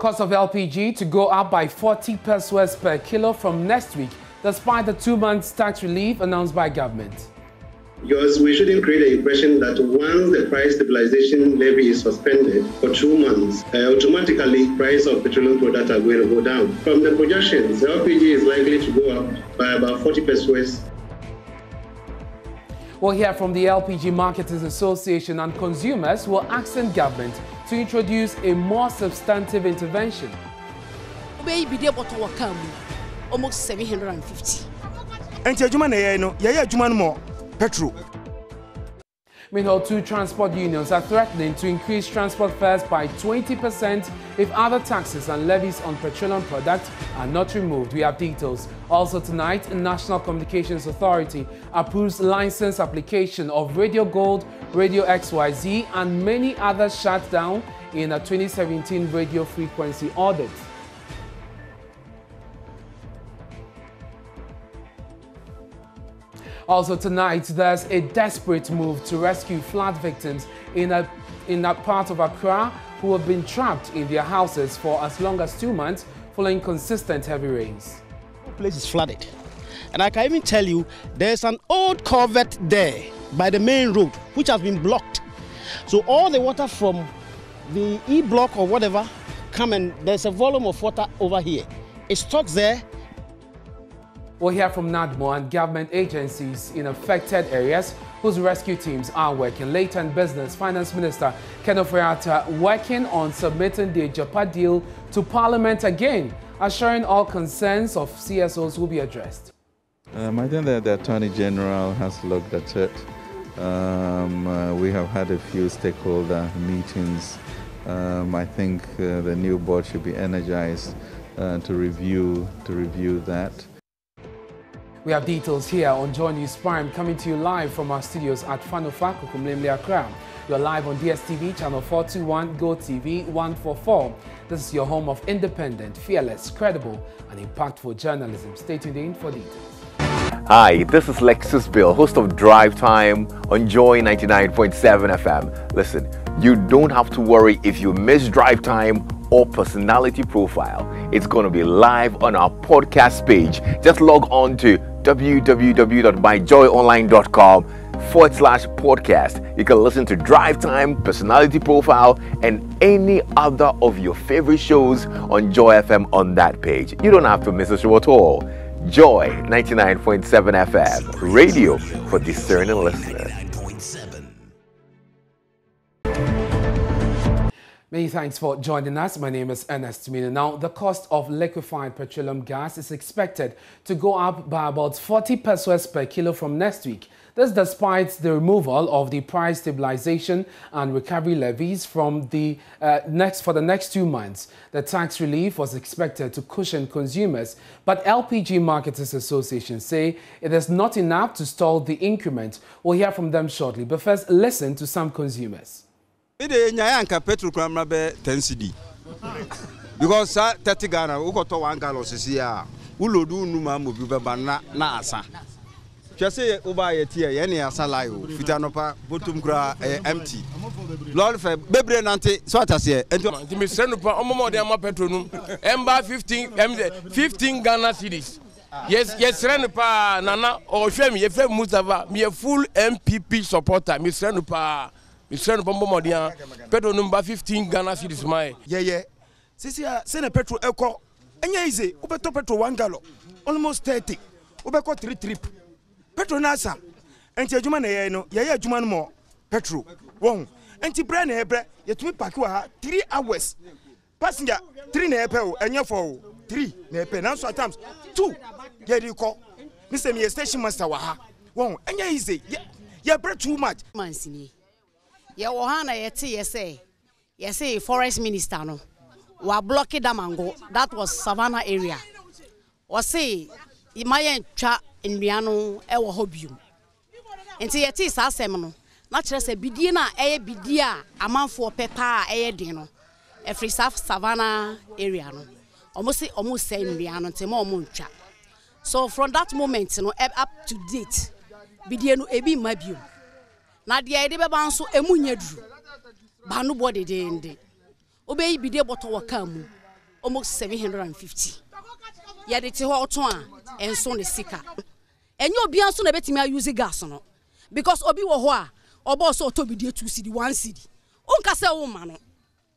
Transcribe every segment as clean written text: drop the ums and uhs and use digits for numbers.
cost of LPG to go up by 40 pesos per kilo from next week, despite the 2 months tax relief announced by government. Because we shouldn't create the impression that once the price stabilization levy is suspended for 2 months, automatically price of petroleum products are going to go down. From the projections, the LPG is likely to go up by about 40 pesos. We'll hear from the LPG Marketers Association and consumers who are asking government to introduce a more substantive intervention. Almost 750. Petrol. Meanwhile, two transport unions are threatening to increase transport fares by 20% if other taxes and levies on petroleum products are not removed. We have details. Also tonight, the National Communications Authority approves license application of Radio Gold, Radio XYZ and many others shut down in a 2017 radio frequency audit. Also tonight, there's a desperate move to rescue flood victims in a part of Accra who have been trapped in their houses for as long as 2 months following consistent heavy rains. The place is flooded. And I can even tell you, there's an old culvert there by the main road, which has been blocked. So all the water from the E-block or whatever come and there's a volume of water over here. It's stuck there. We'll hear from NADMO and government agencies in affected areas whose rescue teams are working. Later in business, Finance Minister Ken Ofori-Atta working on submitting the JAPA deal to Parliament again, assuring all concerns of CSOs will be addressed. I think that the Attorney General has looked at it. We have had a few stakeholder meetings. I think the new board should be energized to review that. We have details here on Joy News Prime, coming to you live from our studios at Fanofa, Kukumlemle, Accra. You're live on DSTV, channel 421, GoTV 144. This is your home of independent, fearless, credible, and impactful journalism. Stay tuned in for details. Hi, this is Lexus Bill, host of Drive Time on Joy 99.7 FM. Listen, you don't have to worry if you miss Drive Time or Personality Profile. It's going to be live on our podcast page. Just log on to www.myjoyonline.com/podcast. You can listen to Drive Time, Personality Profile, and any other of your favorite shows on Joy FM on that page. You don't have to miss a show at all. Joy 99.7 FM, radio for discerning listeners. Many thanks for joining us. My name is Ernest Mina. Now, the cost of liquefied petroleum gas is expected to go up by about 40 pesos per kilo from next week. This despite the removal of the price stabilization and recovery levies from the next 2 months. The tax relief was expected to cushion consumers, but LPG Marketers Association say it is not enough to stall the increment. We'll hear from them shortly, but first listen to some consumers. Because 30 Ghana, we got 1 gallon this year. We do no na asa. Just say over a year, any asa layo. Fitanopa, bottom gra empty. Lord, bebre nante so atase. Enti me send up omomo dem petrol. Emba 15 Ghana cedis. Yes, Renupa Nana or Shem, ye fe Mustafa, me a full MPP supporter. Me Renupa. Mr. Bombomodia, petrol number 15 Ghana cedis my. Yeah. Sisi ya sene petrol eko. Anya ize, ubeto petrol 1 gallon, almost 30. Ubeko 3 trip. Petrol nasa. Enti ajuma na yeno, yeye ajuma mo petrol. Wong. Enti bre na ebre, yetumi pakiwa ha 3 hours. Passenger 3 na epe o, anya for 3 na epe. Nanso at times 2. Yeri ko. Mr. me station master wa ha. Wong. Anya ize, ye bre too much. Mansini. Yes, forest minister no. We are blocking Damango. That was Savannah area. We say Imayen cha Indiano ewo hobium. Enti yeti sa asem no. Na kire se bidie na eye bidia amanfo pepa eye den no. E free Savannah area no. Omo say Indiano nti mo ntwa. So from that moment no up to date bidie no ebi mabium. Na dia ide beba nso emunyadru ba no body de ndi obey bidie boto waka mu almost 750. Yet it's hot and so the sicker. And you'll be answered about me using gas on because Obi Wahoa or Boss or Toby dear to city one city. Uncasa woman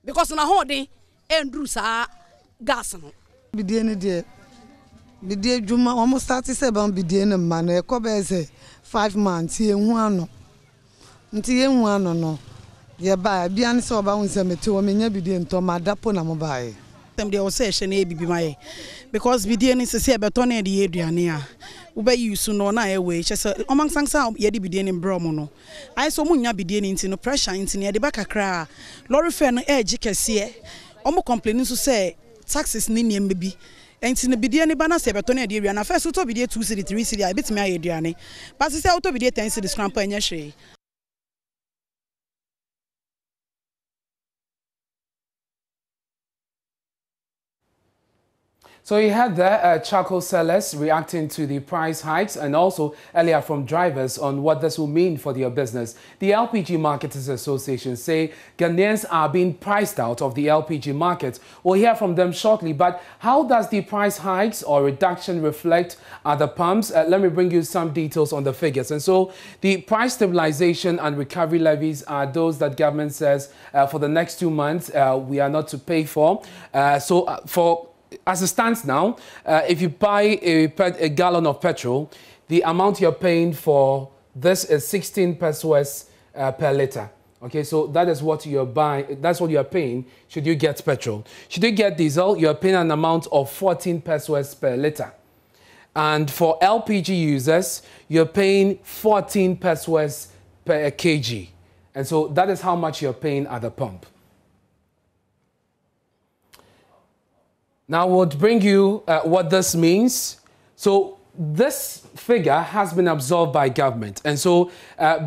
because on a whole day and Bruce are gas on. Be dear, dear, dear Juma almost 37 be dear man, a cobbles 5 months here one. Until one or no. Yeah, by being so about some two men be doing to my dapona mobile. They will say, my because we didn't say about Tony the Adriania. Ube you soon on I away, just among some sound yet be in Bromono. I saw Munya be dealing into no pressure into near the back a cry. Lori Fern Edge can see almost complaining to say taxes ninian baby. And in the beginning, Banana Sabatoni Adriana first to be 2 city 3 city. I bet my Adriani, but it's out of the 10 city scramper and yashay. So you had there charcoal sellers reacting to the price hikes and also earlier from drivers on what this will mean for their business. The LPG Marketers Association say Ghanaians are being priced out of the LPG market. We'll hear from them shortly, but how does the price hikes or reduction reflect other pumps? Let me bring you some details on the figures. And so the price stabilization and recovery levies are those that government says for the next 2 months we are not to pay for. As it stands now, if you buy a gallon of petrol, the amount you're paying for this is 16 pesos per litre. Okay, so that is what you're buying, that's what you're paying should you get petrol. Should you get diesel, you're paying an amount of 14 pesos per litre. And for LPG users, you're paying 14 pesos per kg. And so that is how much you're paying at the pump. Now we'll bring you what this means. So this figure has been absorbed by government. And so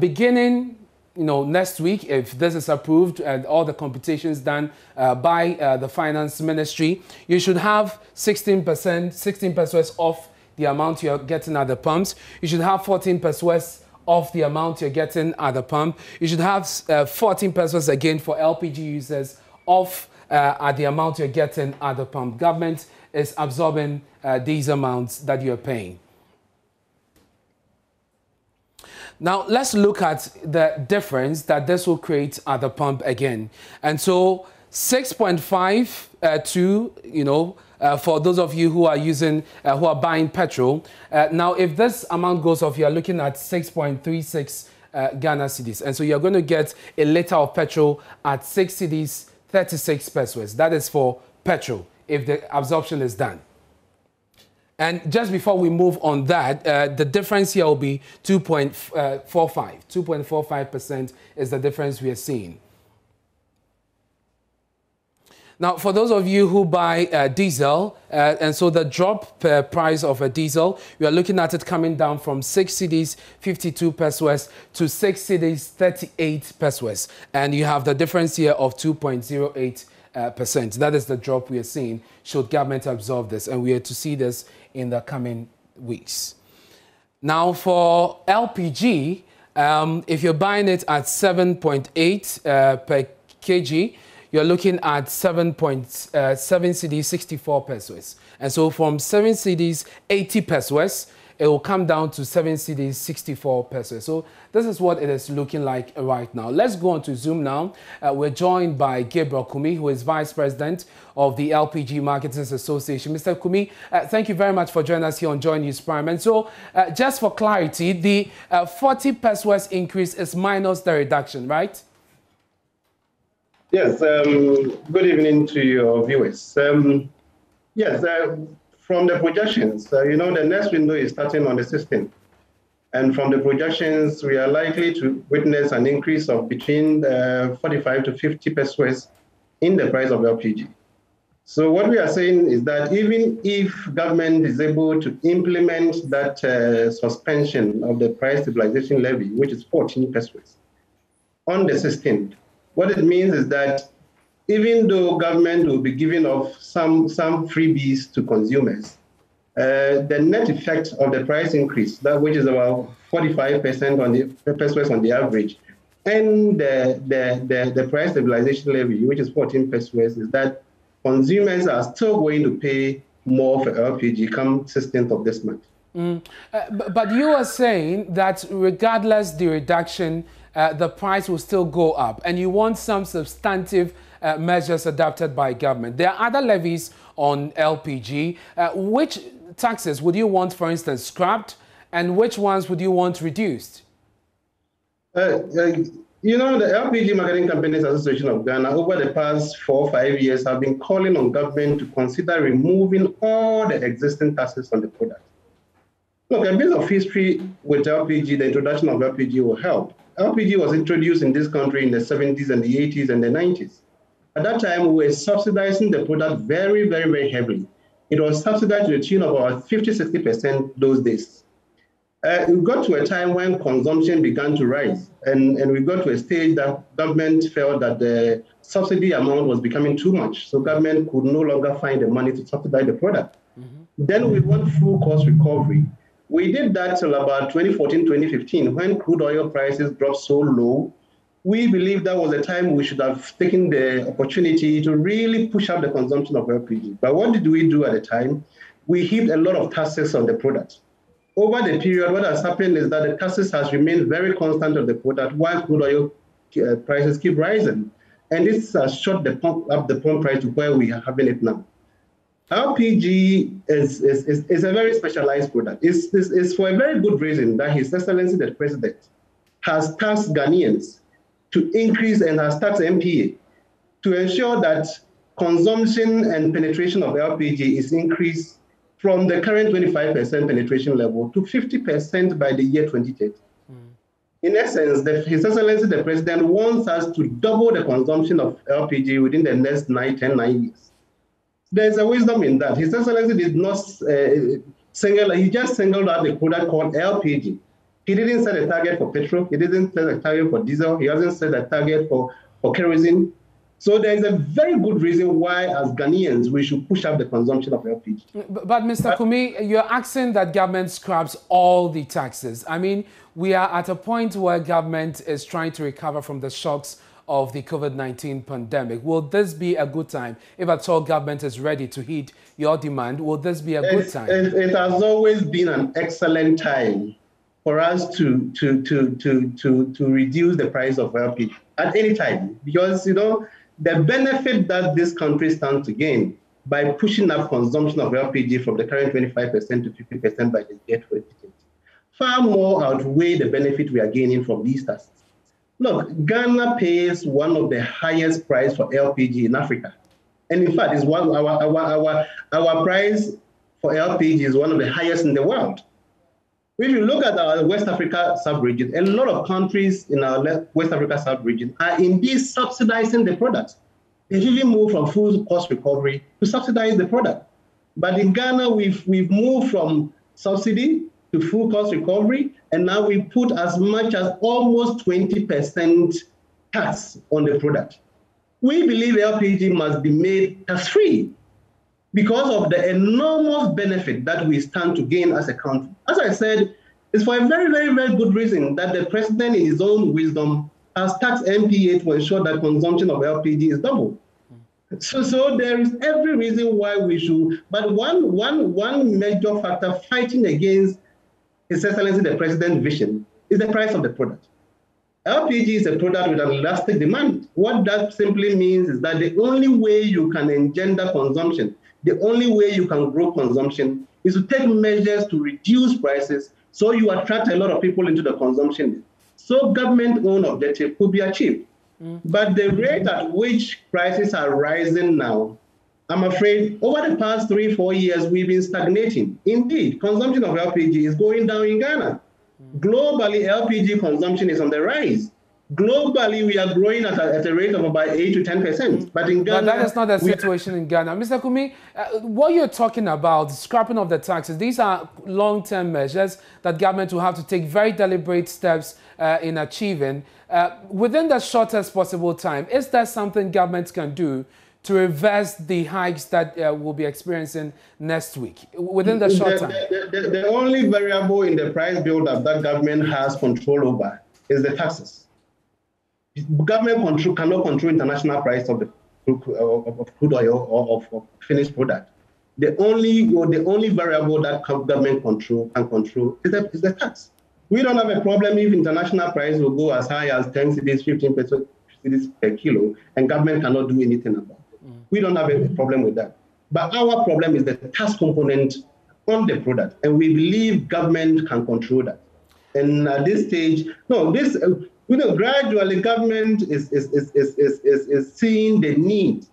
beginning next week, if this is approved and all the computations done by the finance ministry, you should have 16 pesos off the amount you're getting at the pumps. You should have 14 pesos off the amount you're getting at the pump. You should have 14 pesos again for LPG users off at the amount you're getting at the pump. Government is absorbing these amounts that you're paying. Now, let's look at the difference that this will create at the pump again. And so 6.5 to, for those of you who are using, who are buying petrol. Now, if this amount goes off, you're looking at 6.36 Ghana cedis. And so you're going to get a litre of petrol at 6 cedis 36 pesos. That is for petrol, if the absorption is done. And just before we move on that, the difference here will be 2.45. 2.45% is the difference we are seeing. Now, for those of you who buy diesel, and so the drop per price of a diesel, we are looking at it coming down from 6 cedis 52 pesos to 6 cedis 38 pesos. And you have the difference here of 2.08%. That is the drop we are seeing should government absorb this. And we are to see this in the coming weeks. Now, for LPG, if you're buying it at 7.8 per kg, you're looking at 7 cedis 64 pesos. And so from 7 cedis 80 pesos, it will come down to 7 cedis 64 pesos. So this is what it is looking like right now. Let's go on to Zoom now. We're joined by Gabriel Kumi, who is Vice President of the LPG Marketers Association. Mr. Kumi, thank you very much for joining us here on Joy News Prime. And so just for clarity, the 40 pesos increase is minus the reduction, right? Yes, good evening to your viewers. Yes, from the projections, the next window is starting on the 16th. And from the projections, we are likely to witness an increase of between 45 to 50 pesos in the price of LPG. So what we are saying is that even if government is able to implement that suspension of the price stabilization levy, which is 14 pesos, on the 16th, what it means is that even though government will be giving off some freebies to consumers, the net effect of the price increase, that which is about 45% on the pesos on the average, and the price stabilization levy, which is 14 pesos, is that consumers are still going to pay more for LPG come 16th of this month. But you are saying that regardless the reduction, the price will still go up, and you want some substantive measures adopted by government. There are other levies on LPG. Which taxes would you want, for instance, scrapped, and which ones would you want reduced? You know, the LPG Marketing Companies Association of Ghana, over the past 4 or 5 years, have been calling on government to consider removing all the existing taxes on the product. Look, a bit of history with LPG, the introduction of LPG will help. LPG was introduced in this country in the 70s and the 80s and the 90s. At that time, we were subsidizing the product very, very, very heavily. It was subsidized to the tune of about 50–60% those days. We got to a time when consumption began to rise, and we got to a stage that government felt that the subsidy amount was becoming too much, so government could no longer find the money to subsidize the product. Then we went full cost recovery. We did that till about 2014, 2015, when crude oil prices dropped so low. We believe that was a time we should have taken the opportunity to really push up the consumption of LPG. But what did we do at the time? We heaped a lot of taxes on the product. Over the period, what has happened is that the taxes has remained very constant on the product while crude oil prices keep rising. And this has shot up the pump price to where we are having it now. LPG is a very specialized product. It's for a very good reason that His Excellency the President has tasked Ghanaians to increase and has tasked NPA to ensure that consumption and penetration of LPG is increased from the current 25% penetration level to 50% by the year 2030. In essence, His Excellency the President wants us to double the consumption of LPG within the next 9–10–9 years. There's a wisdom in that. His Excellency did not he just singled out the product called LPG. He didn't set a target for petrol. He didn't set a target for diesel. He hasn't set a target for kerosene. So there is a very good reason why, as Ghanaians, we should push up the consumption of LPG. But Mr. Kumi, you're asking that government scraps all the taxes. I mean, we are at a point where government is trying to recover from the shocks of the COVID-19 pandemic. Will this be a good time? If at all government is ready to heed your demand, will this be a good time? It has always been an excellent time for us to reduce the price of LPG at any time, because, you know, the benefit that this country stands to gain by pushing up consumption of LPG from the current 25% to 50% by the year 2020 far more outweigh the benefit we are gaining from these taxes. Look, Ghana pays one of the highest prices for LPG in Africa, and in fact, is one our price for LPG is one of the highest in the world. If you look at our West Africa sub-region, a lot of countries in our West Africa sub-region are indeed subsidizing the product. They've even moved from full cost recovery to subsidize the product. But in Ghana, we've moved from subsidy to full cost recovery, and now we put as much as almost 20% tax on the product. We believe LPG must be made tax-free, because of the enormous benefit that we stand to gain as a country. As I said, it's for a very, very, very good reason that the president, in his own wisdom, has taxed NPA to ensure that consumption of LPG is doubled. So there is every reason why we should. But one major factor fighting against His Excellency the President's vision is the price of the product. LPG is a product with an elastic demand. What that simply means is that the only way you can engender consumption, the only way you can grow consumption, is to take measures to reduce prices so you attract a lot of people into the consumption. So government own objective could be achieved. But the rate at which prices are rising now, I'm afraid over the past 3–4 years, we've been stagnating. Indeed, consumption of LPG is going down in Ghana. Globally, LPG consumption is on the rise. Globally, we are growing at a rate of about 8–10%. But in Ghana, that is not the situation in Ghana. Mr. Kumi, what you're talking about, scrapping of the taxes, these are long-term measures that government will have to take very deliberate steps in achieving within the shortest possible time. Is there something government can do to reverse the hikes that we'll be experiencing next week, within the short time? The only variable in the price build-up that government has control over is the taxes. Government cannot control international price of the crude oil or of finished product. The only variable that government can control is the tax. We don't have a problem if international price will go as high as 10 cedis, 15 cedis per kilo, and government cannot do anything about it. We don't have a problem with that. But our problem is the tax component on the product, and we believe government can control that. And at this stage, gradually government is seeing the need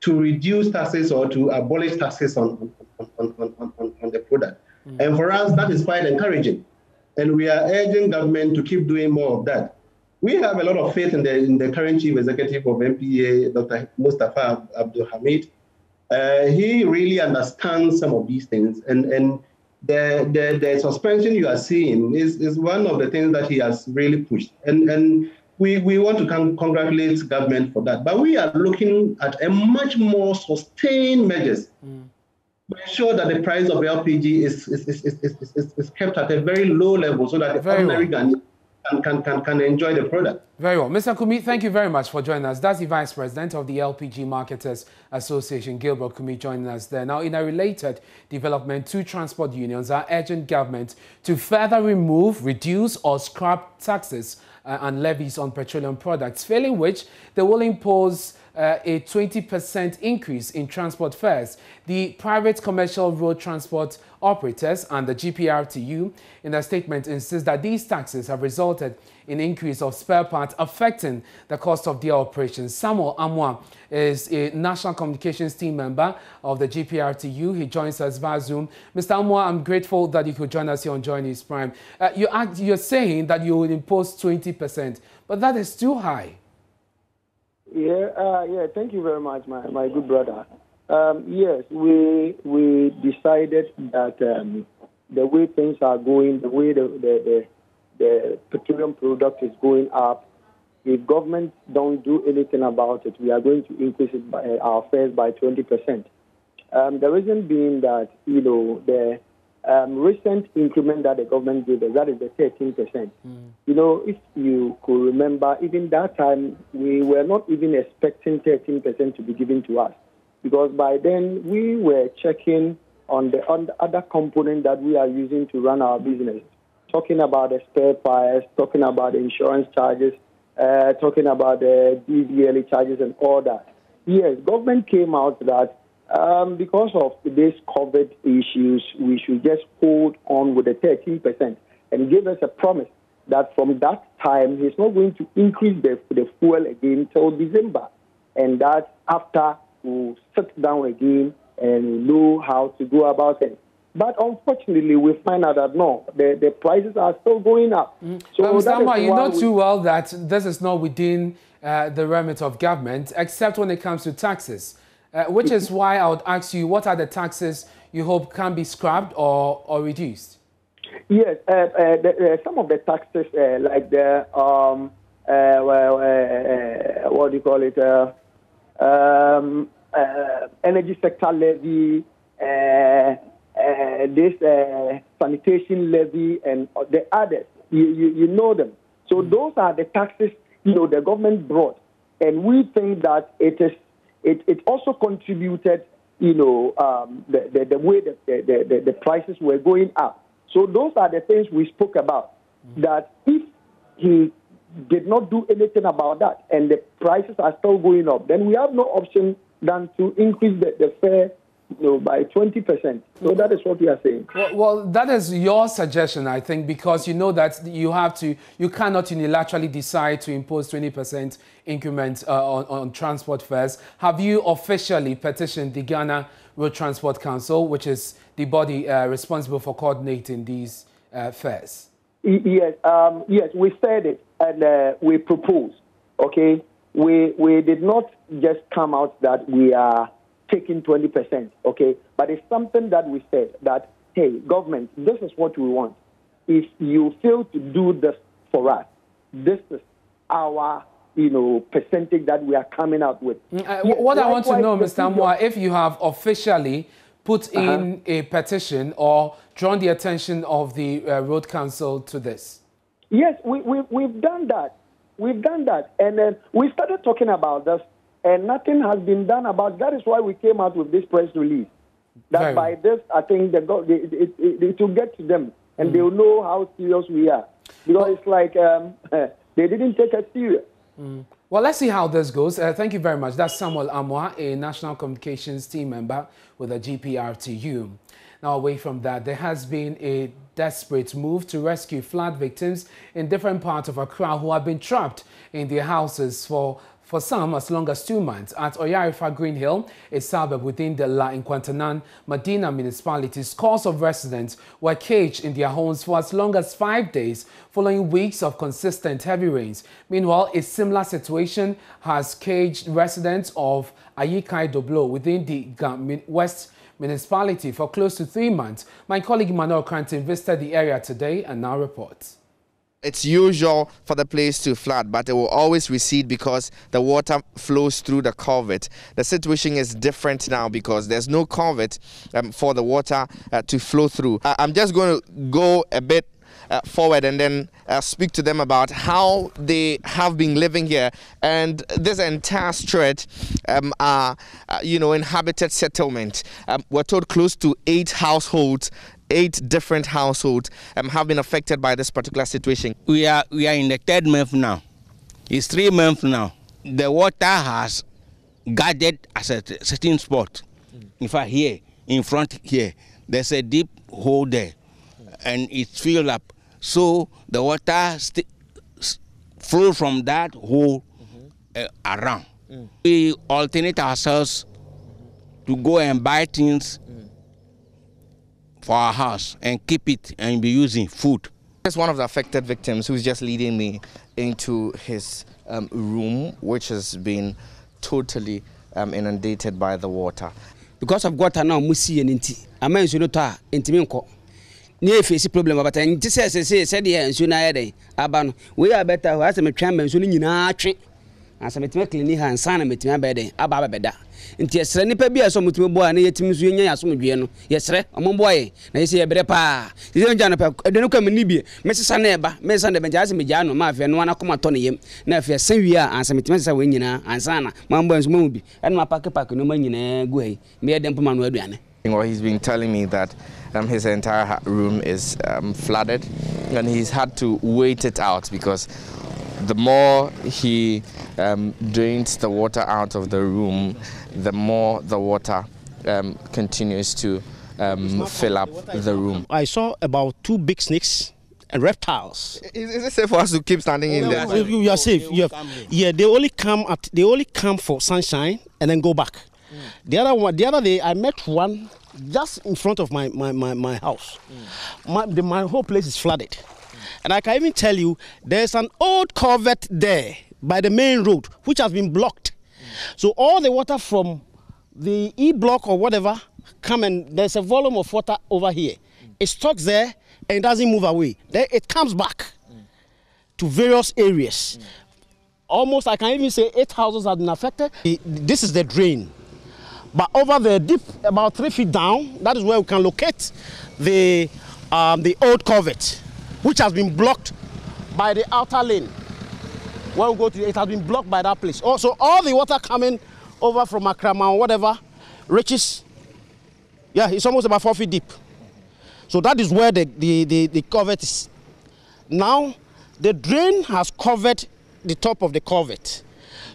to reduce taxes or to abolish taxes on the product. Mm. And for us, that is quite encouraging. And we are urging government to keep doing more of that. We have a lot of faith in the current chief executive of NPA, Dr. Mustafa Abdul Hamid. He really understands some of these things. And the suspension you are seeing is one of the things that he has really pushed. And we want to congratulate government for that. But we are looking at a much more sustained measures to ensure that the price of LPG is kept at a very low level so that the ordinary Ghanaian can enjoy the product. Very well. Mr. Kumi, thank you very much for joining us. That's the Vice President of the LPG Marketers Association, Gabriel Kumi, joining us there. Now, in a related development, two transport unions are urging government to further remove, reduce or scrap taxes and levies on petroleum products, failing which they will impose a 20% increase in transport fares. The private commercial road transport operators and the GPRTU in a statement insist that these taxes have resulted in increase of spare parts affecting the cost of their operations. Samuel Amoah is a national communications team member of the GPRTU. He joins us via Zoom. Mr. Amoah, I'm grateful that you could join us here on Joy News Prime. You're saying that you would impose 20%, but that is too high. Yeah. Thank you very much, my good brother. Yes, we decided that the way things are going, the way the petroleum product is going up, if government don't do anything about it, we are going to increase it by, our fares by 20%. The reason being that the recent increment that the government gave us, that is the 13%. Mm. If you could remember, even that time, we were not even expecting 13% to be given to us, because by then we were checking on the other component that we are using to run our business, talking about the spare parts, talking about the insurance charges, talking about the DVLE charges and all that. Yes, government came out that because of these COVID issues, we should just hold on with the 13% and give us a promise that from that time, he's not going to increase the fuel again till December. And that after, we'll sit down again and know how to go about it. But unfortunately, we find out that no, the prices are still going up. Mm. So Mr. Amoah, you know too well that this is not within the remit of government, except when it comes to taxes. Which is why I would ask you, what are the taxes you hope can be scrapped or reduced? Yes, some of the taxes, like the, what do you call it, energy sector levy, this sanitation levy, and the others, you know them. So those are the taxes, the government brought. And we think that it also contributed, the way that the prices were going up. So those are the things we spoke about, that if he did not do anything about that and the prices are still going up, then we have no option than to increase the fare by 20%. So that is what we are saying. Well, that is your suggestion, I think, because you know that you cannot unilaterally decide to impose 20% increment on transport fares. Have you officially petitioned the Ghana Road Transport Council, which is the body responsible for coordinating these fares? Yes, yes, we said it and we proposed. Okay, we did not just come out that we are taking 20%, okay? But it's something that we said that, hey, government, this is what we want. If you fail to do this for us, this is our, percentage that we are coming out with. What I want to know, Mr. Amoah, if you have officially put in a petition or drawn the attention of the Road Council to this. Yes, we've done that. We've done that. And then we started talking about this and nothing has been done about. That is why we came out with this press release. That by this, I think it will get to them, and they will know how serious we are. Because it's like they didn't take us serious. Well, let's see how this goes. Thank you very much. That's Samuel Amoah, a National Communications team member with the GPRTU. Now, away from that, there has been a desperate move to rescue flood victims in different parts of Accra who have been trapped in their houses for some as long as 2 months at Oyarifa Green Hill, a suburb within the La Nkwantanan Medina municipality. Scores of residents were caged in their homes for as long as 5 days following weeks of consistent heavy rains. Meanwhile, a similar situation has caged residents of Ayikai Doblo within the West municipality for close to 3 months. My colleague Manuel Koranteng visited the area today and now reports. It's usual for the place to flood, but it will always recede because the water flows through the culvert. The situation is different now because there's no culvert for the water to flow through. I'm just going to go a bit forward and then speak to them about how they have been living here, and this entire stretch inhabited settlement. We're told close to 8 different households have been affected by this particular situation. We are in the third month now. It's 3 months now. The water has gathered at a certain spot. In fact, here in front here, there's a deep hole there, and it's filled up. So the water flow from that hole around. We alternate ourselves to go and buy things for our house and keep it and be using food. There's one of the affected victims who's just leading me into his room, which has been totally inundated by the water. Because of water now, we see an Near problem about and this said here and soon I Aban, we are better who has a chamber soon in our tree. As I met McLean and Sana met my bed, Ababeda. And yes, Nipa be a summit boy and yet Miss Union as Mugiano. Yes, sir, a Mumboy. Now you see a better pa. You don't jump up, I don't come in Libya. Mrs. Saneba, Mess and Benjamin Mijano, Mafia, and one Akumatonium. Now if you're saying we are, and some Messa Winina, and Sana, Mambo's Moby, and my packet pack, no money in a way, mere Dempoman Wedian. Or he's been telling me that his entire room is flooded, and he's had to wait it out because the more he drains the water out of the room, the more the water continues to fill up the room. I saw about 2 big snakes and reptiles. Is it safe for us to keep standing in there? You are safe. You have, yeah, they only come for sunshine and then go back. The other day, I met one just in front of my house. My whole place is flooded. And I can even tell you, there's an old culvert there by the main road, which has been blocked. So all the water from the E-block or whatever come, and there's a volume of water over here. It's stuck there and it doesn't move away. Then it comes back to various areas. Almost, I can even say 8 houses have been affected. This is the drain. But over there, deep, about 3 feet down, that is where we can locate the old culvert, which has been blocked by the outer lane. When we go to it, has been blocked by that place. Also, all the water coming over from Akrama or whatever reaches, yeah, it's almost about 4 feet deep. So that is where the culvert is. Now, the drain has covered the top of the culvert.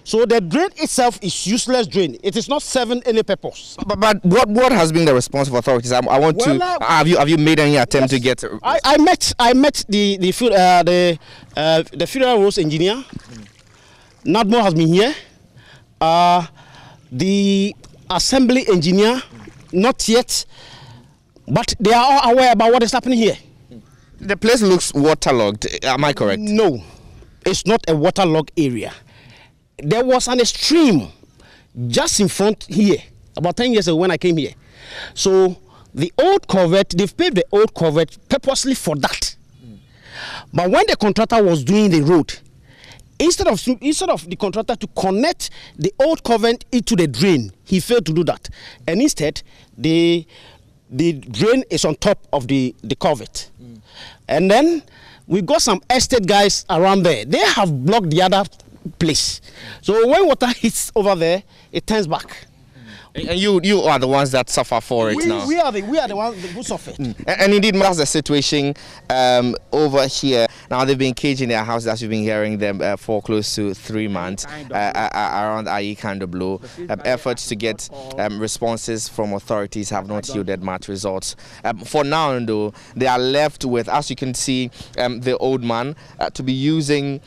So the drain itself is useless drain. It is not serving any purpose. But what has been the response of authorities? Have you made any attempt to get? I met the Federal Roads engineer. NADMO has been here. The assembly engineer, not yet, but they are all aware about what is happening here. The place looks waterlogged. Am I correct? No, it's not a waterlogged area. There was an stream just in front here, about 10 years ago when I came here. So the old culvert, they've paved the old culvert purposely for that. But when the contractor was doing the road, instead of the contractor to connect the old culvert into the drain, he failed to do that. And instead, the drain is on top of the culvert. And then we got some estate guys around there. They have blocked the other place. So when water hits over there, it turns back. And you are the ones that suffer for it now. We are the ones who suffer. And indeed, that's the situation over here. Now they've been caged in their house, as you've been hearing them, for close to 3 months around Ayikai Doblo. Efforts to get responses from authorities have not yielded much results. For now, though, they are left with, as you can see, the old man to be using,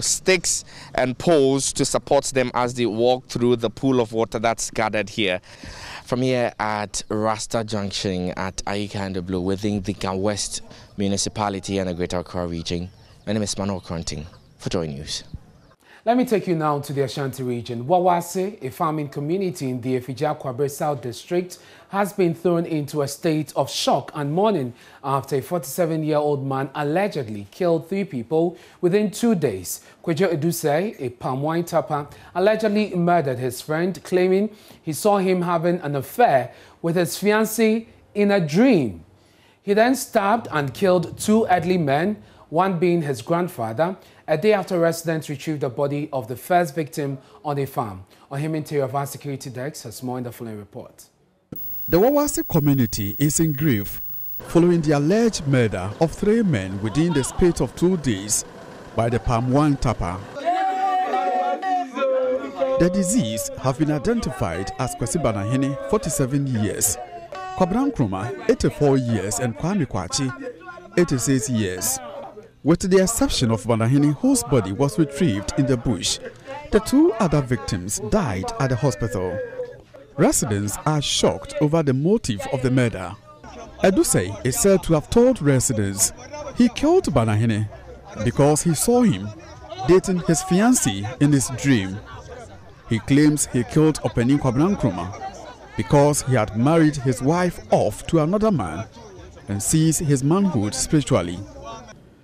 sticks and poles to support them as they walk through the pool of water that's gathered here. From here at Rasta Junction at Ayikai Doblo within the Ghana West Municipality and the Greater Accra region. My name is Manuel Koranteng for Joy News. Let me take you now to the Ashanti region. Wawase, a farming community in the Efijakwabe South District, has been thrown into a state of shock and mourning after a 47-year-old man allegedly killed 3 people within 2 days. Kwejo Edusei, a palm wine tapper, allegedly murdered his friend, claiming he saw him having an affair with his fiancée in a dream. He then stabbed and killed 2 elderly men, one being his grandfather, a day after residents retrieved the body of the first victim on a farm. Interior of our security desk has more in the following report. The Wawase community is in grief following the alleged murder of 3 men within the space of 2 days by the palm wine tapper. The deceased have been identified as Kwasibana Hene, 47 years, Kwabena Nkrumah, 84 years, and Kwame Kwachi, 86 years. With the exception of Banahini, whose body was retrieved in the bush, the 2 other victims died at the hospital. Residents are shocked over the motive of the murder. Edusei is said to have told residents he killed Banahini because he saw him dating his fiancée in his dream. He claims he killed Openi Kwabena Nkrumah because he had married his wife off to another man and seized his manhood spiritually.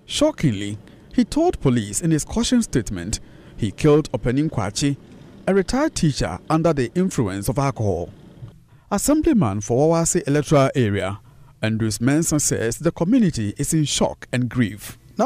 Shockingly, he told police in his caution statement he killed Openi Kwachi, a retired teacher under the influence of alcohol. Assemblyman for Wawase electoral area, Andrews Manson, says the community is in shock and grief. The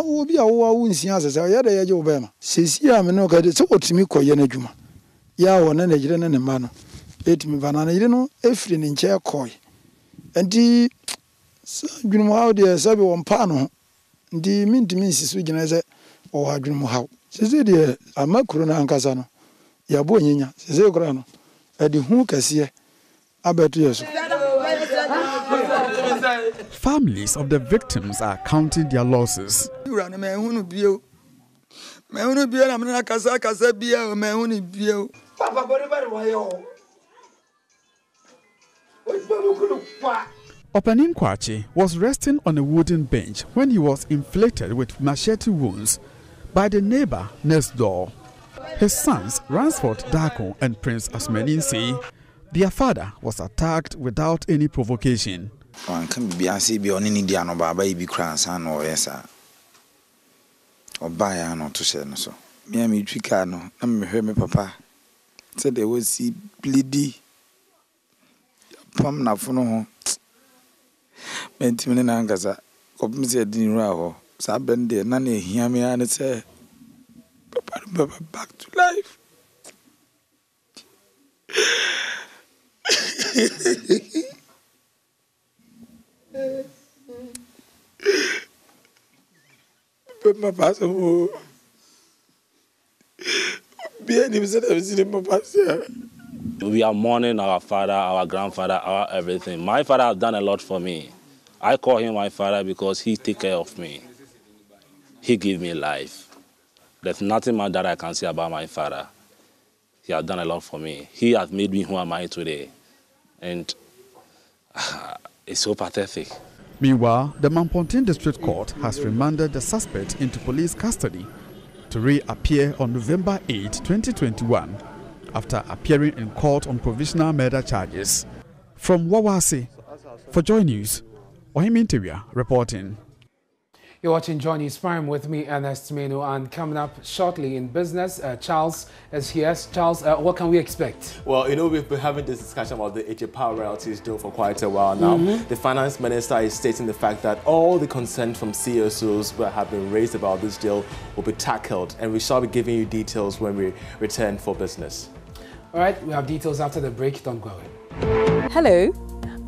families of the victims are counting their losses. Openi Kwachi was resting on a wooden bench when he was inflicted with machete wounds by the neighbor next door. His sons, Ransford Dako and Prince Asmenin, say their father was attacked without any provocation. Back to life. We are mourning our father, our grandfather, our everything. My father has done a lot for me. I call him my father because he take care of me. He gave me life. There's nothing much that I can say about my father. He has done a lot for me. He has made me who am I today. And it's so pathetic. Meanwhile, the Mampontin District Court has remanded the suspect into police custody to reappear on November 8, 2021, after appearing in court on provisional murder charges. From Wawase, for Joy News, Interior reporting. You're watching Joy News Prime with me, Ernest Mina, and coming up shortly in business, Charles is here. Charles, what can we expect? Well, you know, we've been having this discussion about the HA Power royalties deal for quite a while now. The finance minister is stating the fact that all the concerns from CSOs that have been raised about this deal will be tackled, and we shall be giving you details when we return for business. All right, we have details after the break. Don't go away. Hello,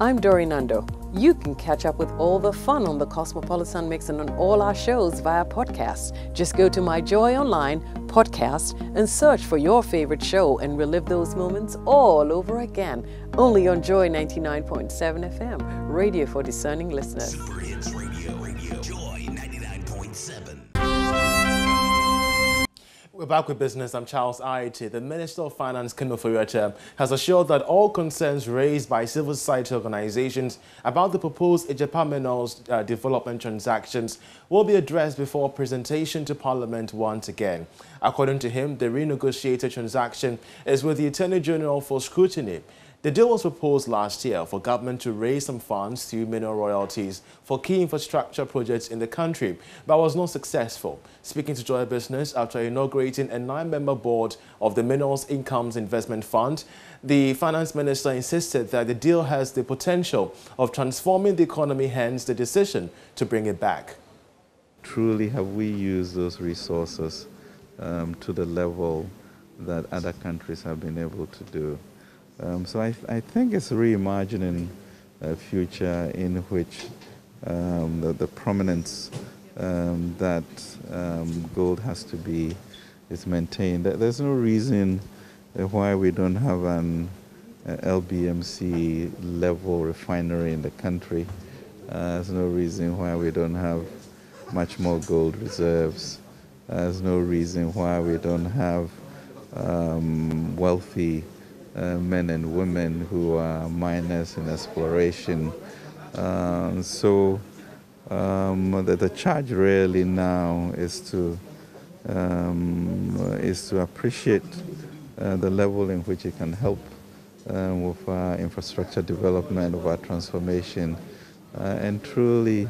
I'm Doreen Andoh. You can catch up with all the fun on the Cosmopolitan Mix and on all our shows via podcast. Just go to My Joy Online podcast and search for your favorite show and relive those moments all over again. Only on Joy 99.7 FM, radio for discerning listeners. Super Hits Radio, Joy 99.7. We're back with business. I'm Charles Aity. The Minister of Finance, Ken Ofori-Atta, has assured that all concerns raised by civil society organizations about the proposed Agyapa Minerals development transactions will be addressed before presentation to Parliament once again. According to him, the renegotiated transaction is with the Attorney General for scrutiny. The deal was proposed last year for government to raise some funds through mineral royalties for key infrastructure projects in the country, but was not successful. Speaking to Joy Business after inaugurating a 9-member board of the Minerals Incomes Investment Fund, the finance minister insisted that the deal has the potential of transforming the economy, hence the decision to bring it back. Truly, have we used those resources to the level that other countries have been able to do? So I think it's reimagining a future in which the prominence that gold has to be is maintained. There's no reason why we don't have an LBMC level refinery in the country. There's no reason why we don't have much more gold reserves. There's no reason why we don't have wealthy men and women who are miners in exploration. So the charge really now is to appreciate the level in which it can help with our infrastructure development, with our transformation, and truly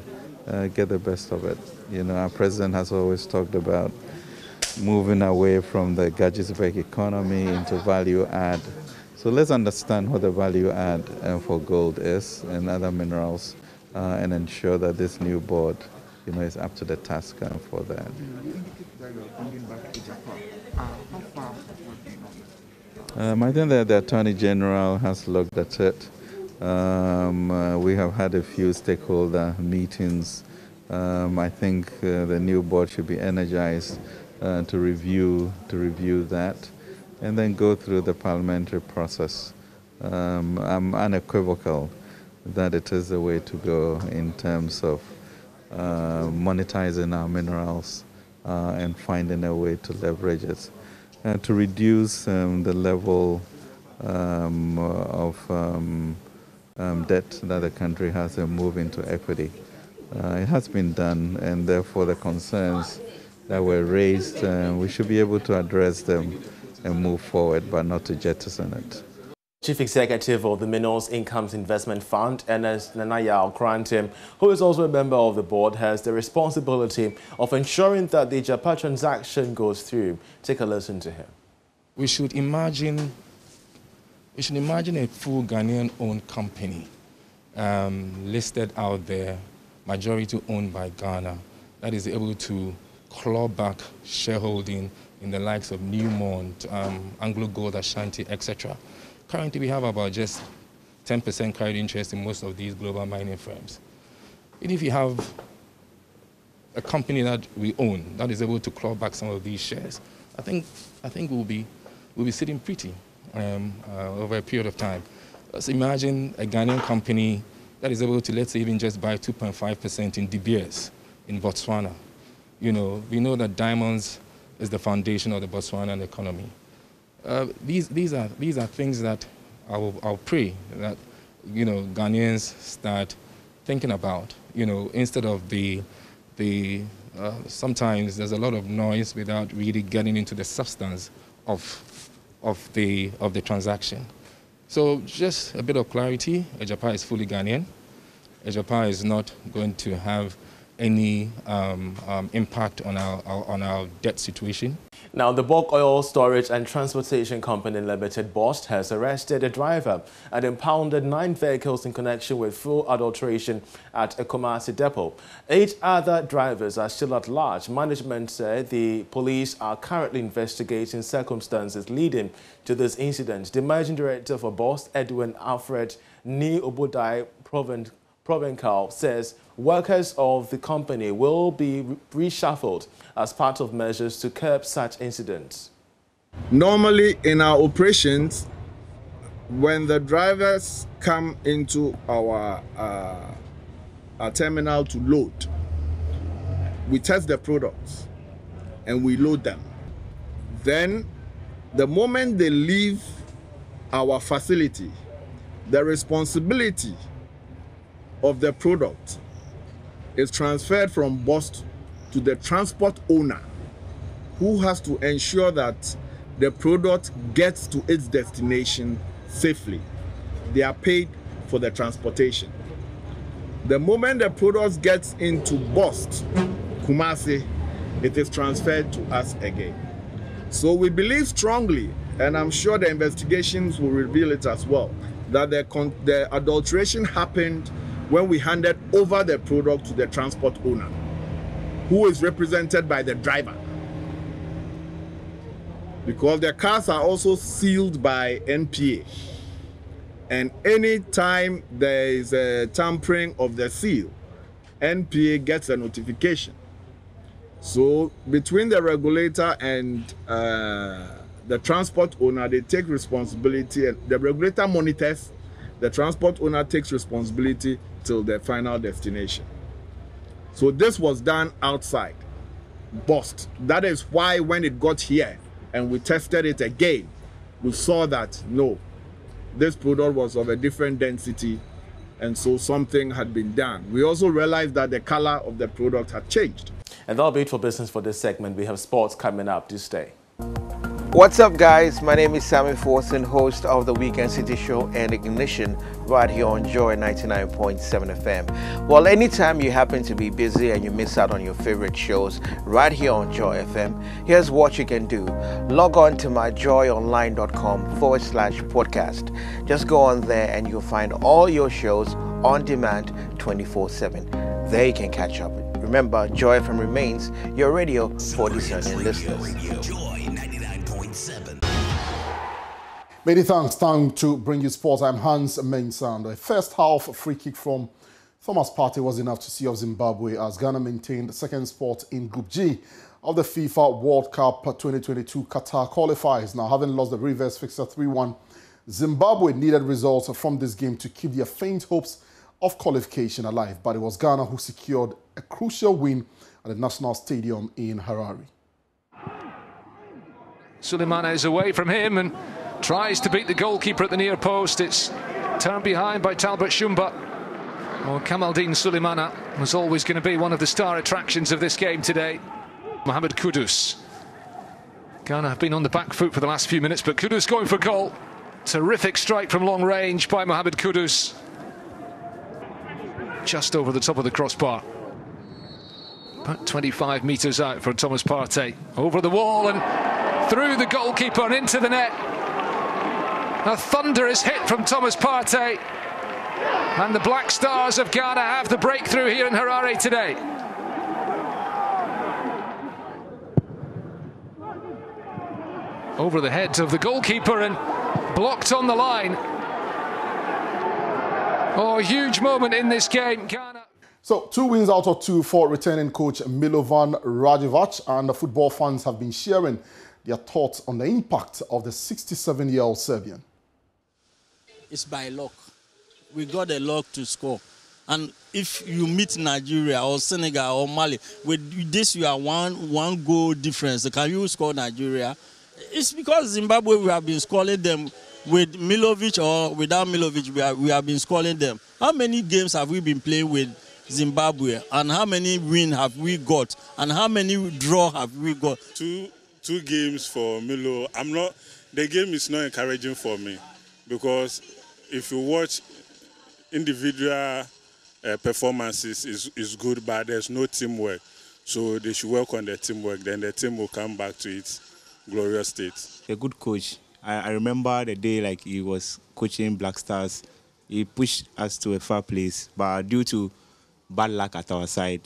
get the best of it. You know, our president has always talked about moving away from the Gadgetsburg economy into value add. So let's understand what the value add for gold is and other minerals, and ensure that this new board, you know, is up to the task for that. I think that the Attorney General has looked at it. We have had a few stakeholder meetings. I think the new board should be energized to review that, and then go through the parliamentary process. I'm unequivocal that it is the way to go in terms of monetizing our minerals and finding a way to leverage it, to reduce the level of debt that the country has and move into equity. It has been done, and therefore the concerns that were raised, we should be able to address them and move forward, but not to jettison it. Chief Executive of the Minerals Incomes Investment Fund, Ernest Mina, who is also a member of the board, has the responsibility of ensuring that the JAPA transaction goes through. Take a listen to him. We should imagine a full Ghanaian-owned company listed out there, majority owned by Ghana, that is able to claw back shareholding in the likes of Newmont, Anglo Gold, Ashanti, etc. Currently, we have about just 10% carried interest in most of these global mining firms. And if you have a company that we own that is able to claw back some of these shares, I think we'll be sitting pretty over a period of time. Let's imagine a Ghanaian company that is able to, let's say, even just buy 2.5% in De Beers in Botswana. You know, we know that diamonds is the foundation of the Botswanan economy. These are things that I'll pray that, you know, Ghanaians start thinking about. You know, instead of the sometimes there's a lot of noise without really getting into the substance of the transaction. So just a bit of clarity. Agyapa is fully Ghanaian. Agyapa is not going to have any impact on our debt situation. Now, the bulk oil storage and transportation company Limited BOST has arrested a driver and impounded 9 vehicles in connection with fuel adulteration at a Kumasi depot. 8 other drivers are still at large. Management said the police are currently investigating circumstances leading to this incident. The managing director for BOST, Edwin Alfred Ni Obodai Provencal, says workers of the company will be reshuffled as part of measures to curb such incidents. Normally in our operations, when the drivers come into our terminal to load, we test the products and we load them. Then the moment they leave our facility, the responsibility of the product is transferred from BOST to the transport owner, who has to ensure that the product gets to its destination safely. They are paid for the transportation. The moment the product gets into BOST, Kumasi, it is transferred to us again. So we believe strongly, and I'm sure the investigations will reveal it as well, that the adulteration happened when we handed over the product to the transport owner, who is represented by the driver. Because their cars are also sealed by NPA. And any time there is a tampering of the seal, NPA gets a notification. So between the regulator and the transport owner, they take responsibility, and the regulator monitors, the transport owner takes responsibility till their final destination. So this was done outside BOST. That is why when it got here and we tested it again, we saw that no, this product was of a different density, and so something had been done. We also realized that the color of the product had changed. And that'll be it for business for this segment. We have sports coming up this day. What's up, guys? My name is Sammy Forson, host of the Weekend City Show and Ignition, right here on Joy 99.7 FM. Well, anytime you happen to be busy and you miss out on your favorite shows, right here on Joy FM, here's what you can do. Log on to myjoyonline.com/podcast. Just go on there and you'll find all your shows on demand 24/7. There you can catch up. Remember, Joy FM remains your radio for discerning listeners. Many thanks. Time to bring you sports. I'm Hans Mensand. A first half free kick from Thomas Partey was enough to see off Zimbabwe as Ghana maintained second spot in Group G of the FIFA World Cup 2022 Qatar qualifiers. Now, having lost the reverse fixture 3-1, Zimbabwe needed results from this game to keep their faint hopes of qualification alive. But it was Ghana who secured a crucial win at the National Stadium in Harare. Suleimana is away from him and tries to beat the goalkeeper at the near post. It's turned behind by Talbot Shumba. Well, Kamaldeen Suleimana was always going to be one of the star attractions of this game today. Mohammed Kudus. Ghana have been on the back foot for the last few minutes, but Kudus going for goal. Terrific strike from long range by Mohammed Kudus. Just over the top of the crossbar. About 25 metres out from Thomas Partey. Over the wall and through the goalkeeper and into the net. A thunderous hit from Thomas Partey. And the Black Stars of Ghana have the breakthrough here in Harare today. Over the head of the goalkeeper and blocked on the line. Oh, a huge moment in this game, Ghana. So, 2 wins out of 2 for returning coach Milovan Rajevac, and the football fans have been sharing their thoughts on the impact of the 67-year-old Serbian. It's by luck. We got the luck to score. And if you meet Nigeria or Senegal or Mali, with this you are one goal difference. Can you score Nigeria? It's because Zimbabwe, we have been scoring them with Milovic or without Milovic, we have been scoring them. How many games have we been playing with Zimbabwe? And how many wins have we got? And how many draw have we got? Two games for Milo. The game is not encouraging for me, because if you watch individual performances is good, but there's no teamwork. So they should work on their teamwork, then the team will come back to its glorious state. A good coach. I remember the day like he was coaching Black Stars. He pushed us to a far place, but due to bad luck at our side,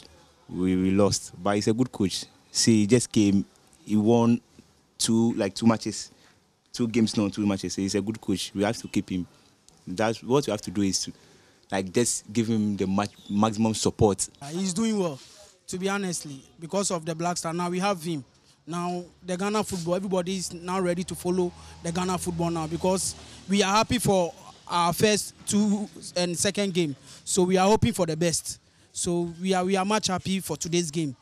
we lost. But he's a good coach. See, he just came. He won two games, so he's a good coach. We have to keep him. That's what we have to do, is to like just give him the maximum support. He's doing well, to be honestly, because of the Black Star. Now we have him. Now the Ghana football, everybody is now ready to follow the Ghana football now, because we are happy for our first two and second game. So we are hoping for the best. So we are much happy for today's game.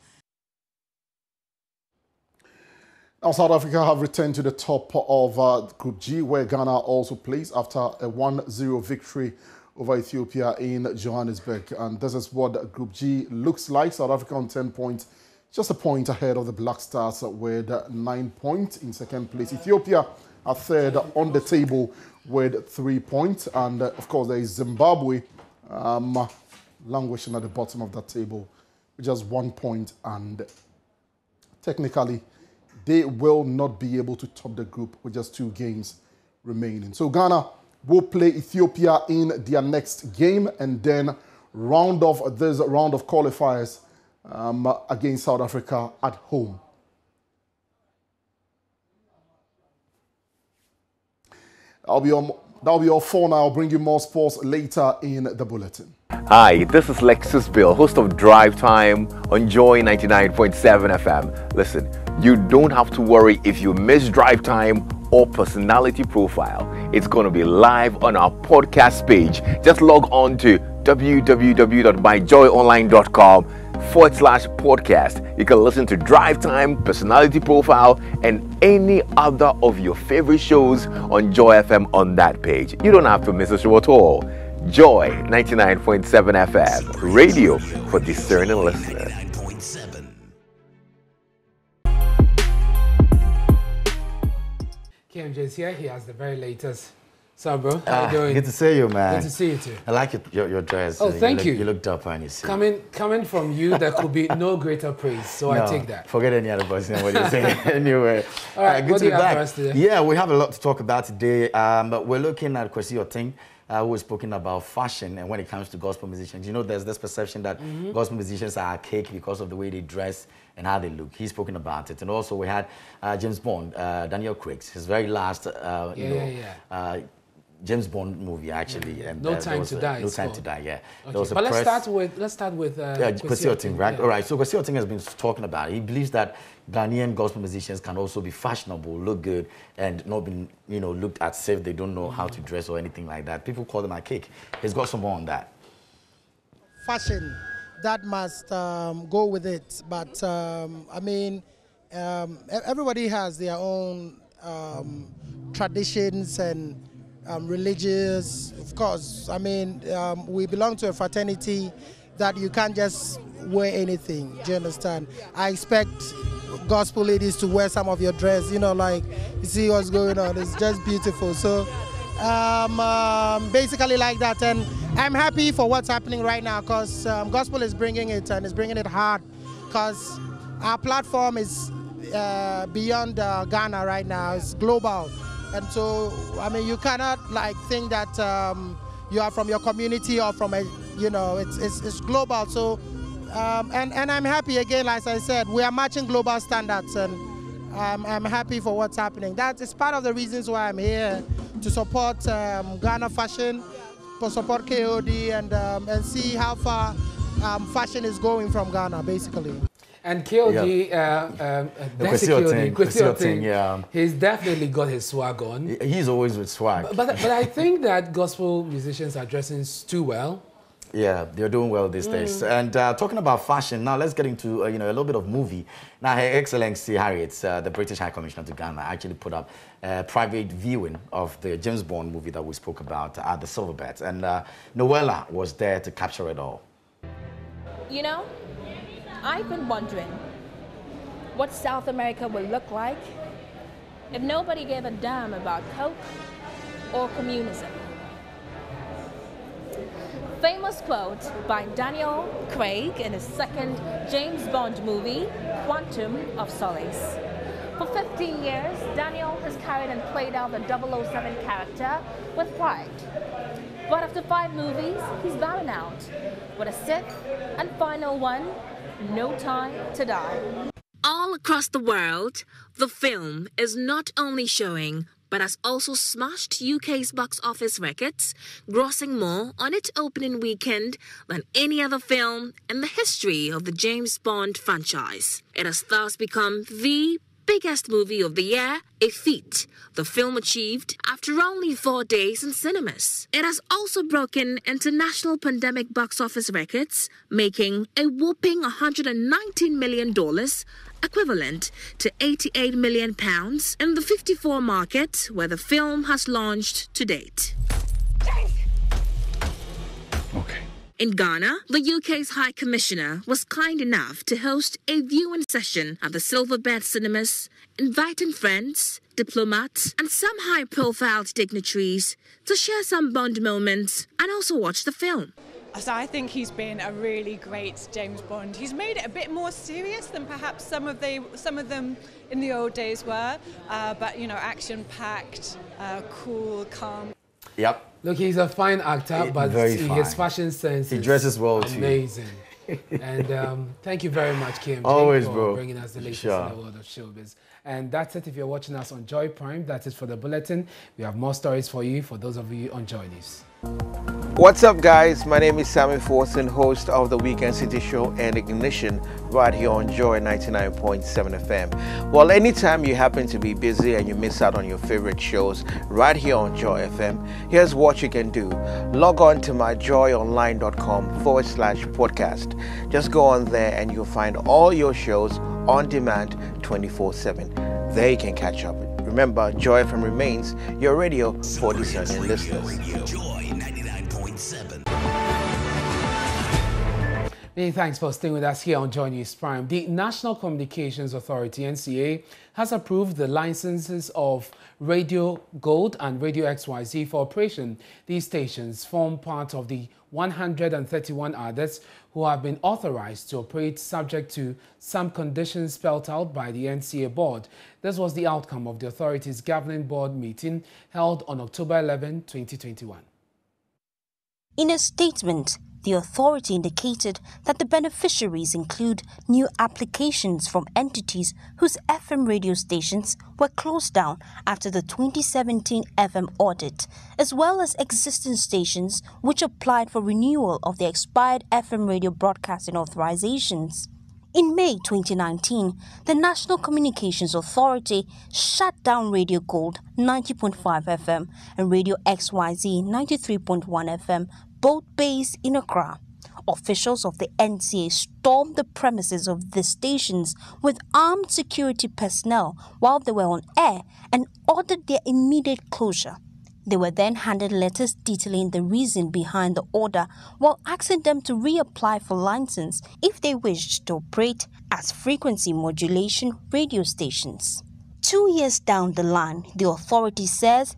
Now, South Africa have returned to the top of Group G, where Ghana also plays, after a 1-0 victory over Ethiopia in Johannesburg. And this is what Group G looks like. South Africa on 10 points, just a point ahead of the Black Stars with 9 points in second place. Ethiopia are third on the table with 3 points. And, of course, there is Zimbabwe languishing at the bottom of that table with just 1 point, and technically they will not be able to top the group with just 2 games remaining. So Ghana will play Ethiopia in their next game, and then round off this round of qualifiers against South Africa at home. That'll be all for now. I'll bring you more sports later in the bulletin. Hi, this is Lexus Bill, host of Drive Time on Joy 99.7 FM. Listen, you don't have to worry if you miss Drive Time or Personality Profile. It's going to be live on our podcast page. Just log on to www.myjoyonline.com/podcast. You can listen to Drive Time, Personality Profile, and any other of your favorite shows on Joy FM on that page. You don't have to miss a show at all. Joy 99.7 FM, radio for discerning listeners. KMJ's here. He has the very latest. So, bro, how you doing? Good to see you, man. Good to see you too. I like your dress. Oh, thank you. You look dapper and you see. Coming from you, there could be no greater praise. So no, I take that. Forget any other person. What you're saying anyway. All right, good to be back. Yeah, we have a lot to talk about today. But we're looking at Kwesi Oteng, who has spoken about fashion, and when it comes to gospel musicians, you know, there's this perception that gospel musicians are archaic because of the way they dress and how they look. He's spoken about it. And also we had James Bond, Daniel Craig's, his very last, James Bond movie, actually. Yeah. And, No Time to Die. No Time to Die, yeah. Okay. But let's start with Kwesi Oteng, right? Yeah. All right, so Kwesi Oteng has been talking about it. He believes that Ghanaian gospel musicians can also be fashionable, look good, and not be, you know, looked at safe. They don't know how to dress or anything like that. People call them a cake. He's got some more on that. Fashion, that must go with it. But, I mean, everybody has their own traditions and religious, of course. I mean, we belong to a fraternity that you can't just wear anything, do you understand? I expect gospel ladies to wear some of your dress, you know, like, you see what's going on, it's just beautiful. So, basically like that, and I'm happy for what's happening right now, because gospel is bringing it, and it's bringing it hard, because our platform is beyond Ghana right now, it's global. And so, I mean, you cannot like think that you are from your community or from a, you know, it's global. So, and I'm happy again, as I said, we are matching global standards, and I'm happy for what's happening. That is part of the reasons why I'm here, to support Ghana fashion, to support KOD, and see how far fashion is going from Ghana, basically. And KLG, Kwesi Oteng, yeah, he's definitely got his swag on. He's always with swag. But I think that gospel musicians are dressing too well. Yeah, they're doing well these days. And talking about fashion, now let's get into you know, a little bit of movie. Now, Her Excellency Harriet, the British High Commissioner to Ghana, actually put up a private viewing of the James Bond movie that we spoke about at the Silverbirds, and Noella was there to capture it all. You know, I've been wondering what South America would look like if nobody gave a damn about coke or communism. famous quote by Daniel Craig in his second James Bond movie, Quantum of Solace. For 15 years, Daniel has carried and played out the 007 character with pride. But after 5 movies, he's bowing out, with a 6th and final one, No Time to Die. All across the world, the film is not only showing, but has also smashed UK's box office records, grossing more on its opening weekend than any other film in the history of the James Bond franchise. It has thus become the biggest movie of the year, a feat the film achieved after only 4 days in cinemas. It has also broken international pandemic box office records, making a whopping $119 million, equivalent to £88 million in the 54 markets where the film has launched to date. James! Okay. In Ghana, the UK's High Commissioner was kind enough to host a viewing session at the Silverbed Cinemas, inviting friends, diplomats and some high-profile dignitaries to share some Bond moments and also watch the film. So I think he's been a really great James Bond. He's made it a bit more serious than perhaps some of them in the old days were, but, you know, action-packed, cool, calm. Yep. Look, he's a fine actor, but his fashion sense is amazing. And thank you very much, KMJ, for bringing us the latest in the world of showbiz. And that's it if you're watching us on Joy Prime. That's it for the bulletin. We have more stories for you, for those of you on Joy News. What's up, guys? My name is Sammy Forson, host of the Weekend City Show and Ignition, right here on Joy 99.7 FM. Well, anytime you happen to be busy and you miss out on your favorite shows, right here on Joy FM, here's what you can do. Log on to myjoyonline.com/podcast. Just go on there and you'll find all your shows on demand 24/7. There you can catch up. Remember, Joy FM remains your radio for discerning listeners. Many thanks for staying with us here on Joy News Prime. The National Communications Authority, NCA, has approved the licenses of Radio Gold and Radio XYZ for operation. These stations form part of the 131 others who have been authorized to operate subject to some conditions spelled out by the NCA board. This was the outcome of the authority's governing board meeting held on October 11, 2021. In a statement, the authority indicated that the beneficiaries include new applications from entities whose FM radio stations were closed down after the 2017 FM audit, as well as existing stations which applied for renewal of their expired FM radio broadcasting authorizations. In May 2019, the National Communications Authority shut down Radio Gold 90.5 FM and Radio XYZ 93.1 FM, both based in Accra. Officials of the NCA stormed the premises of the stations with armed security personnel while they were on air and ordered their immediate closure. They were then handed letters detailing the reason behind the order while asking them to reapply for license if they wished to operate as frequency modulation radio stations. 2 years down the line, the authority says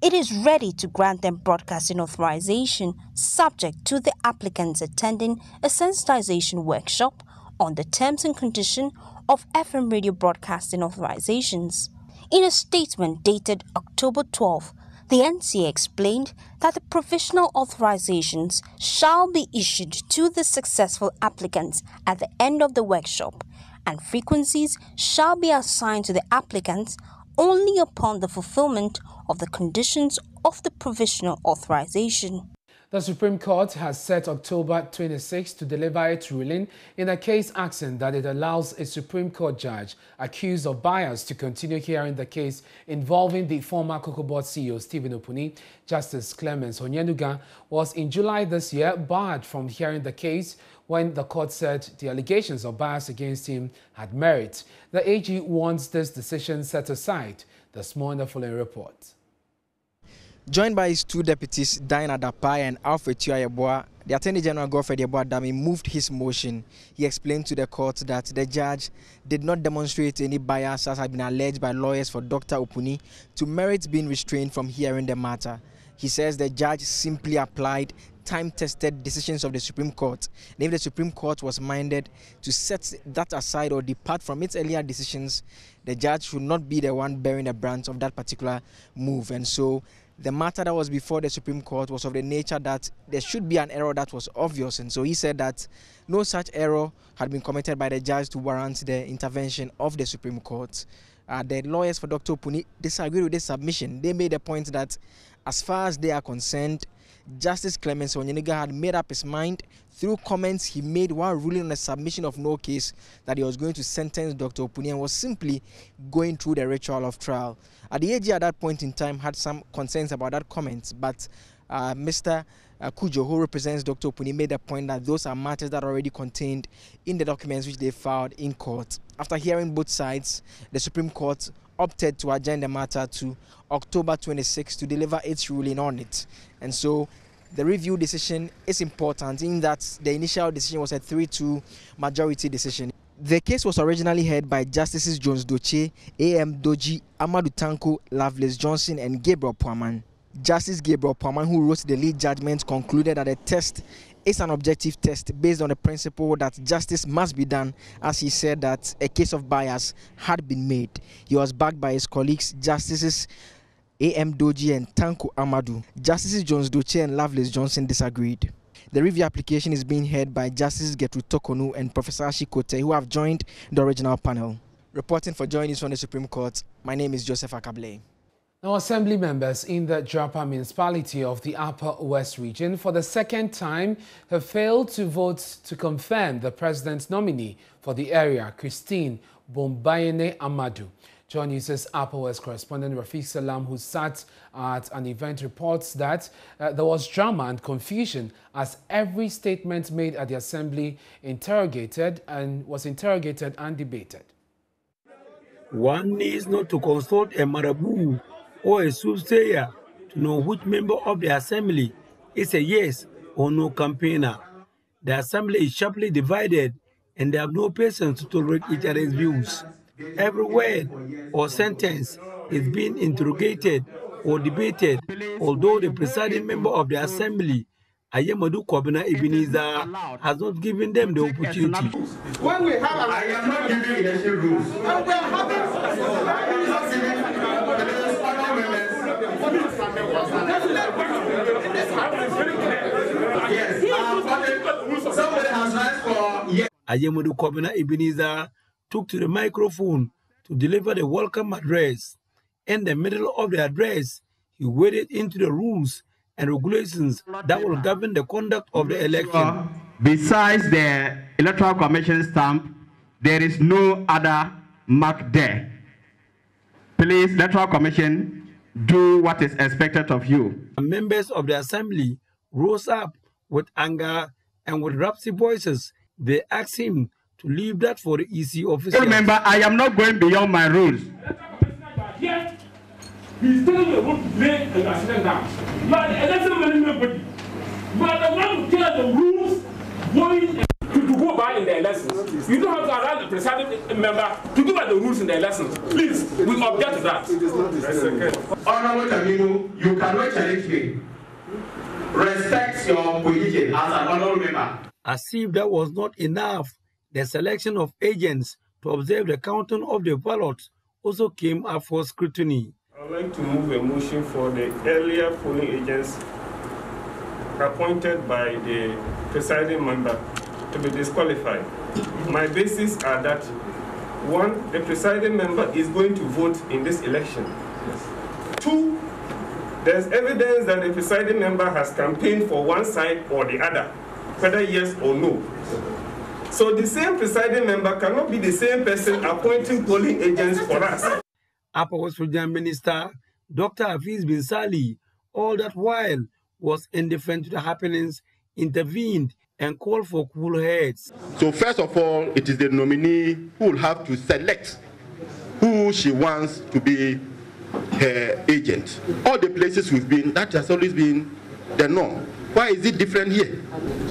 it is ready to grant them broadcasting authorization subject to the applicants attending a sensitization workshop on the terms and conditions of FM radio broadcasting authorizations. In a statement dated October 12, the NCA explained that the provisional authorizations shall be issued to the successful applicants at the end of the workshop, and frequencies shall be assigned to the applicants only upon the fulfillment of the conditions of the provisional authorization. The Supreme Court has set October 26 to deliver its ruling in a case asking that it allows a Supreme Court judge accused of bias to continue hearing the case involving the former Cocoa Board CEO Stephen Opuni. Justice Clemence Onyenuga was in July this year barred from hearing the case when the court said the allegations of bias against him had merit. The AG wants this decision set aside. This morning, the following report. Joined by his 2 deputies, Diana Dapai and Alfred Tuayeboa, the Attorney General Godfred Yeboah-Dami moved his motion. He explained to the court that the judge did not demonstrate any bias as had been alleged by lawyers for Dr. Opuni to merit being restrained from hearing the matter. He says the judge simply applied time-tested decisions of the Supreme Court. And if the Supreme Court was minded to set that aside or depart from its earlier decisions, the judge should not be the one bearing the brunt of that particular move. And so the matter that was before the Supreme Court was of the nature that there should be an error that was obvious. And so he said that no such error had been committed by the judge to warrant the intervention of the Supreme Court. The lawyers for Dr. Puni disagreed with this submission. They made the point that as far as they are concerned, Justice Clemence Onyeniga had made up his mind through comments he made while ruling on the submission of no case that he was going to sentence Dr. Opuni and was simply going through the ritual of trial. The AG at that point in time had some concerns about that comment, but Mr. Kudjo, who represents Dr. Opuni, made the point that those are matters that are already contained in the documents which they filed in court. After hearing both sides, the Supreme Court opted to adjourn the matter to October 26 to deliver its ruling on it. And so the review decision is important in that the initial decision was a 3-2 majority decision. The case was originally heard by Justices Jones Doche, A.M. Doji, Amadou Tanko, Lovelace Johnson, and Gabriel Puaman. Justice Gabriel Puaman, who wrote the lead judgment, concluded that the test is an objective test based on the principle that justice must be done, as he said that a case of bias had been made. He was backed by his colleagues, Justices A.M. Doji and Tanko Amadou. Justices Jones Doche and Lovelace Johnson disagreed. The review application is being heard by Justices Gertrude Tokonu and Professor Ashi Kote, who have joined the original panel. Reporting for Joy News from the Supreme Court, my name is Joseph Akabley. Now, Assembly members in the JAPA municipality of the Upper West Region for the second time have failed to vote to confirm the president's nominee for the area, Christine Bombayene Amadou. Joy News' Upper West correspondent Rafiq Salam, who sat at an event, reports that there was drama and confusion as every statement made at the Assembly was interrogated and debated. One needs not to consult a marabu or a soothsayer to know which member of the Assembly is a yes or no campaigner. The Assembly is sharply divided and they have no patience to tolerate each other's views. Every word or sentence is being interrogated or debated, although the presiding member of the Assembly, Ayamadu Kwabena Ebenezer, has not given them the opportunity. When we have I am not giving election rules. And we are having Ayamadu Kwabena Ebenezer took to the microphone to deliver the welcome address. In the middle of the address, he waded into the rules and regulations that will govern the conduct of the election. Besides the Electoral Commission stamp, there is no other mark there. Please, Electoral Commission, do what is expected of you. Members of the Assembly rose up with anger and with raspy voices. They asked him to leave that for the EC officer. Remember, I am not going beyond my rules. He's telling me what to play and I sit down. You are the election management body. You are the one who cares the rules going to go by in the elections. You don't have to allow the presiding member to go by the rules in the elections. Please, we object to that. It is not the same. Honorable Kamino, you cannot challenge me. Respect your position as an honorable member. As if that was not enough, the selection of agents to observe the counting of the ballots also came up for scrutiny. I'd like to move a motion for the earlier polling agents appointed by the presiding member to be disqualified. My basis are that, one, the presiding member is going to vote in this election. Yes. Two, there's evidence that the presiding member has campaigned for one side or the other, whether yes or no. So the same presiding member cannot be the same person appointing polling agents for us. Upper West Region Minister Dr. Hafiz Bin Sali, all that while, was indifferent to the happenings, intervened and called for cool heads. So first of all, it is the nominee who will have to select who she wants to be her agent. All the places we've been, that has always been the norm. Why is it different here?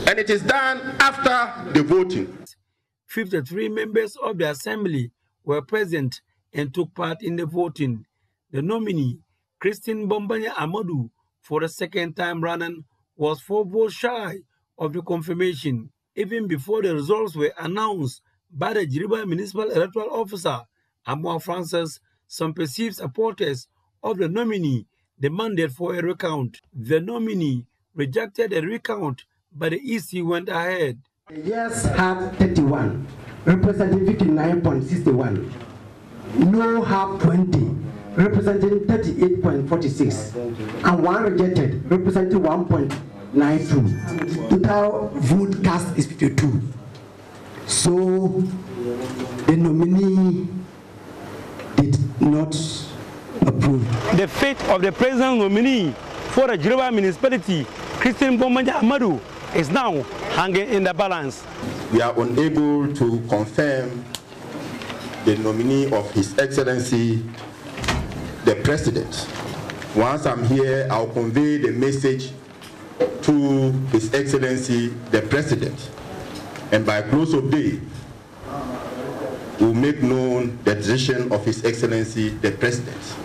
And it is done after the voting. 53 members of the Assembly were present and took part in the voting. The nominee, Christine Bombayene Amadou, for the second time running was 4 votes shy of the confirmation, even before the results were announced by the Jiriba Municipal Electoral Officer, Amoah Francis, some perceived supporters of the nominee demanded for a recount. The nominee rejected a recount, but the EC went ahead. The yes have 31, representing 59.61. No have 20, representing 38.46. And one rejected, representing 1.92. Total vote cast is 52. So the nominee did not approve. The fate of the present nominee for the Jiriba municipality, Christian Bomanja Amadu, is now hanging in the balance. We are unable to confirm the nominee of His Excellency, the President. Once I'm here, I'll convey the message to His Excellency, the President. And by close of day, we'll make known the decision of His Excellency, the President.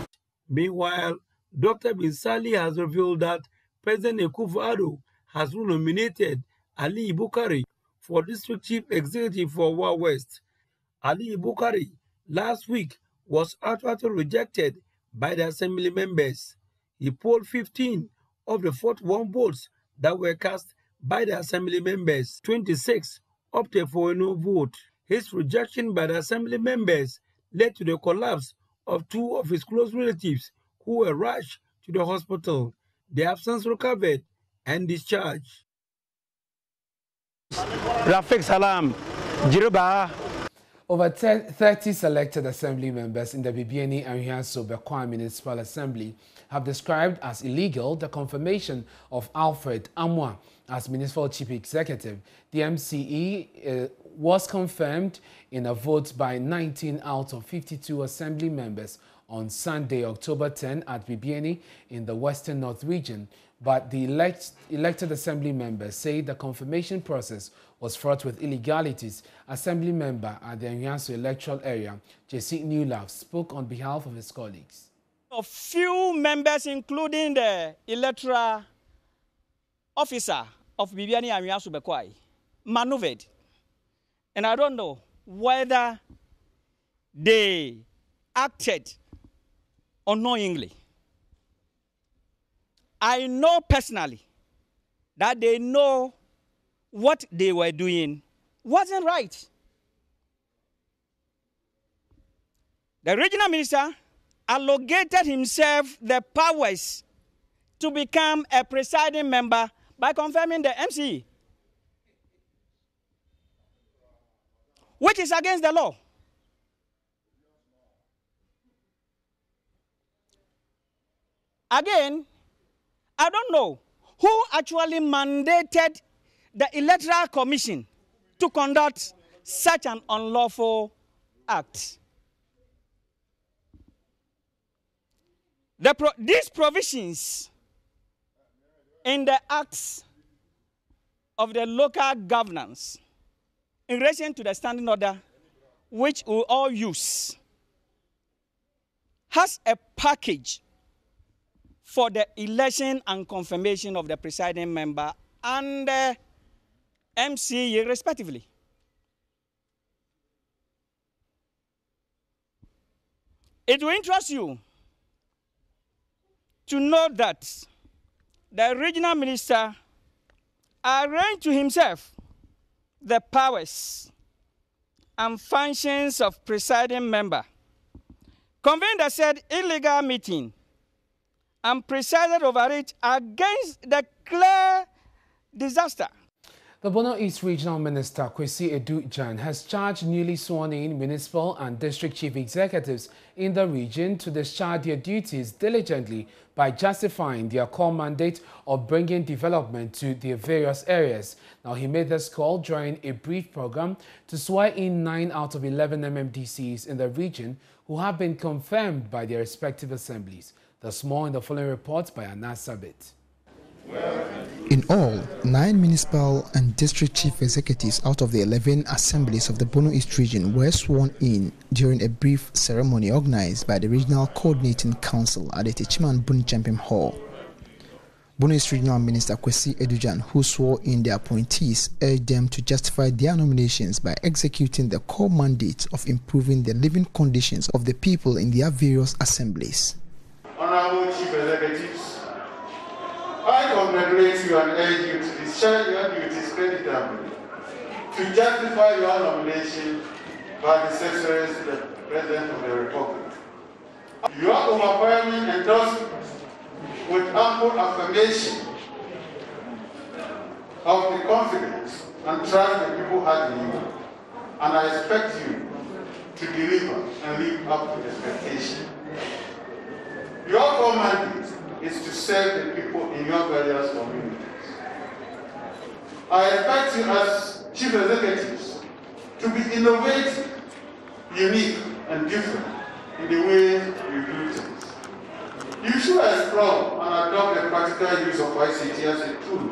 Meanwhile, Dr. Binsali has revealed that President Akufo-Addo has nominated Ali Bukari for District Chief Executive for Wa West. Ali Bukari last week was outrightly rejected by the Assembly members. He polled 15 of the 41 votes that were cast by the Assembly members. 26 opted for a no vote. His rejection by the Assembly members led to the collapse of 2 of his close relatives who were rushed to the hospital. They have since recovered and discharged. Rafiq Salam, Jiriba. Over 30 selected Assembly members in the Bibiani and Huanso Bekwai Municipal Assembly have described as illegal the confirmation of Alfred Amoah as Municipal Chief Executive. The MCE was confirmed in a vote by 19 out of 52 Assembly members on Sunday, October 10 at Bibiani in the Western North region, but the elected Assembly members say the confirmation process was fraught with illegalities. Assembly member at the Nyanso electoral area, J.C. Newlove, spoke on behalf of his colleagues. A few members, including the electoral officer of Bibiani and Nyanso Bekwai, maneuvered. And I don't know whether they acted unknowingly. I know personally that they know what they were doing wasn't right. The regional minister allocated himself the powers to become a presiding member by confirming the MCE, which is against the law. Again, I don't know who actually mandated the Electoral Commission to conduct such an unlawful act. These provisions in the acts of the local governance in relation to the standing order, which we all use, has a package for the election and confirmation of the presiding member and the MCE respectively. It will interest you to know that the regional minister arranged to himself the powers and functions of presiding member, convened the said illegal meeting, and presided over it against the clear disaster. The Borno East Regional Minister, Kwesi Edu-Jan, has charged newly sworn-in municipal and district chief executives in the region to discharge their duties diligently by justifying their core mandate of bringing development to their various areas. Now, he made this call during a brief program to swear in 9 out of 11 MMDCs in the region who have been confirmed by their respective assemblies. There's more in the following report by Anas Sabit. In all, 9 municipal and district chief executives out of the 11 assemblies of the Borno East region were sworn in during a brief ceremony organized by the Regional Coordinating Council at the Techiman Bunichampim Hall. Bunu's Regional Minister Kwesi Edujan, who swore in their appointees, urged them to justify their nominations by executing the core mandate of improving the living conditions of the people in their various assemblies. Honourable Chief Executives, I congratulate you and urge you to discharge your duties creditably, to justify your nomination by the Secretary to the President of the Republic. Your overwhelming endorsement with ample affirmation of the confidence and trust the people had in you, and I expect you to deliver and live up to the expectation. Your core mandate is to serve the people in your various communities. I expect you as Chief Executives to be innovative, unique, and different in the way you do things. You should explore and adopt the practical use of ICT as a tool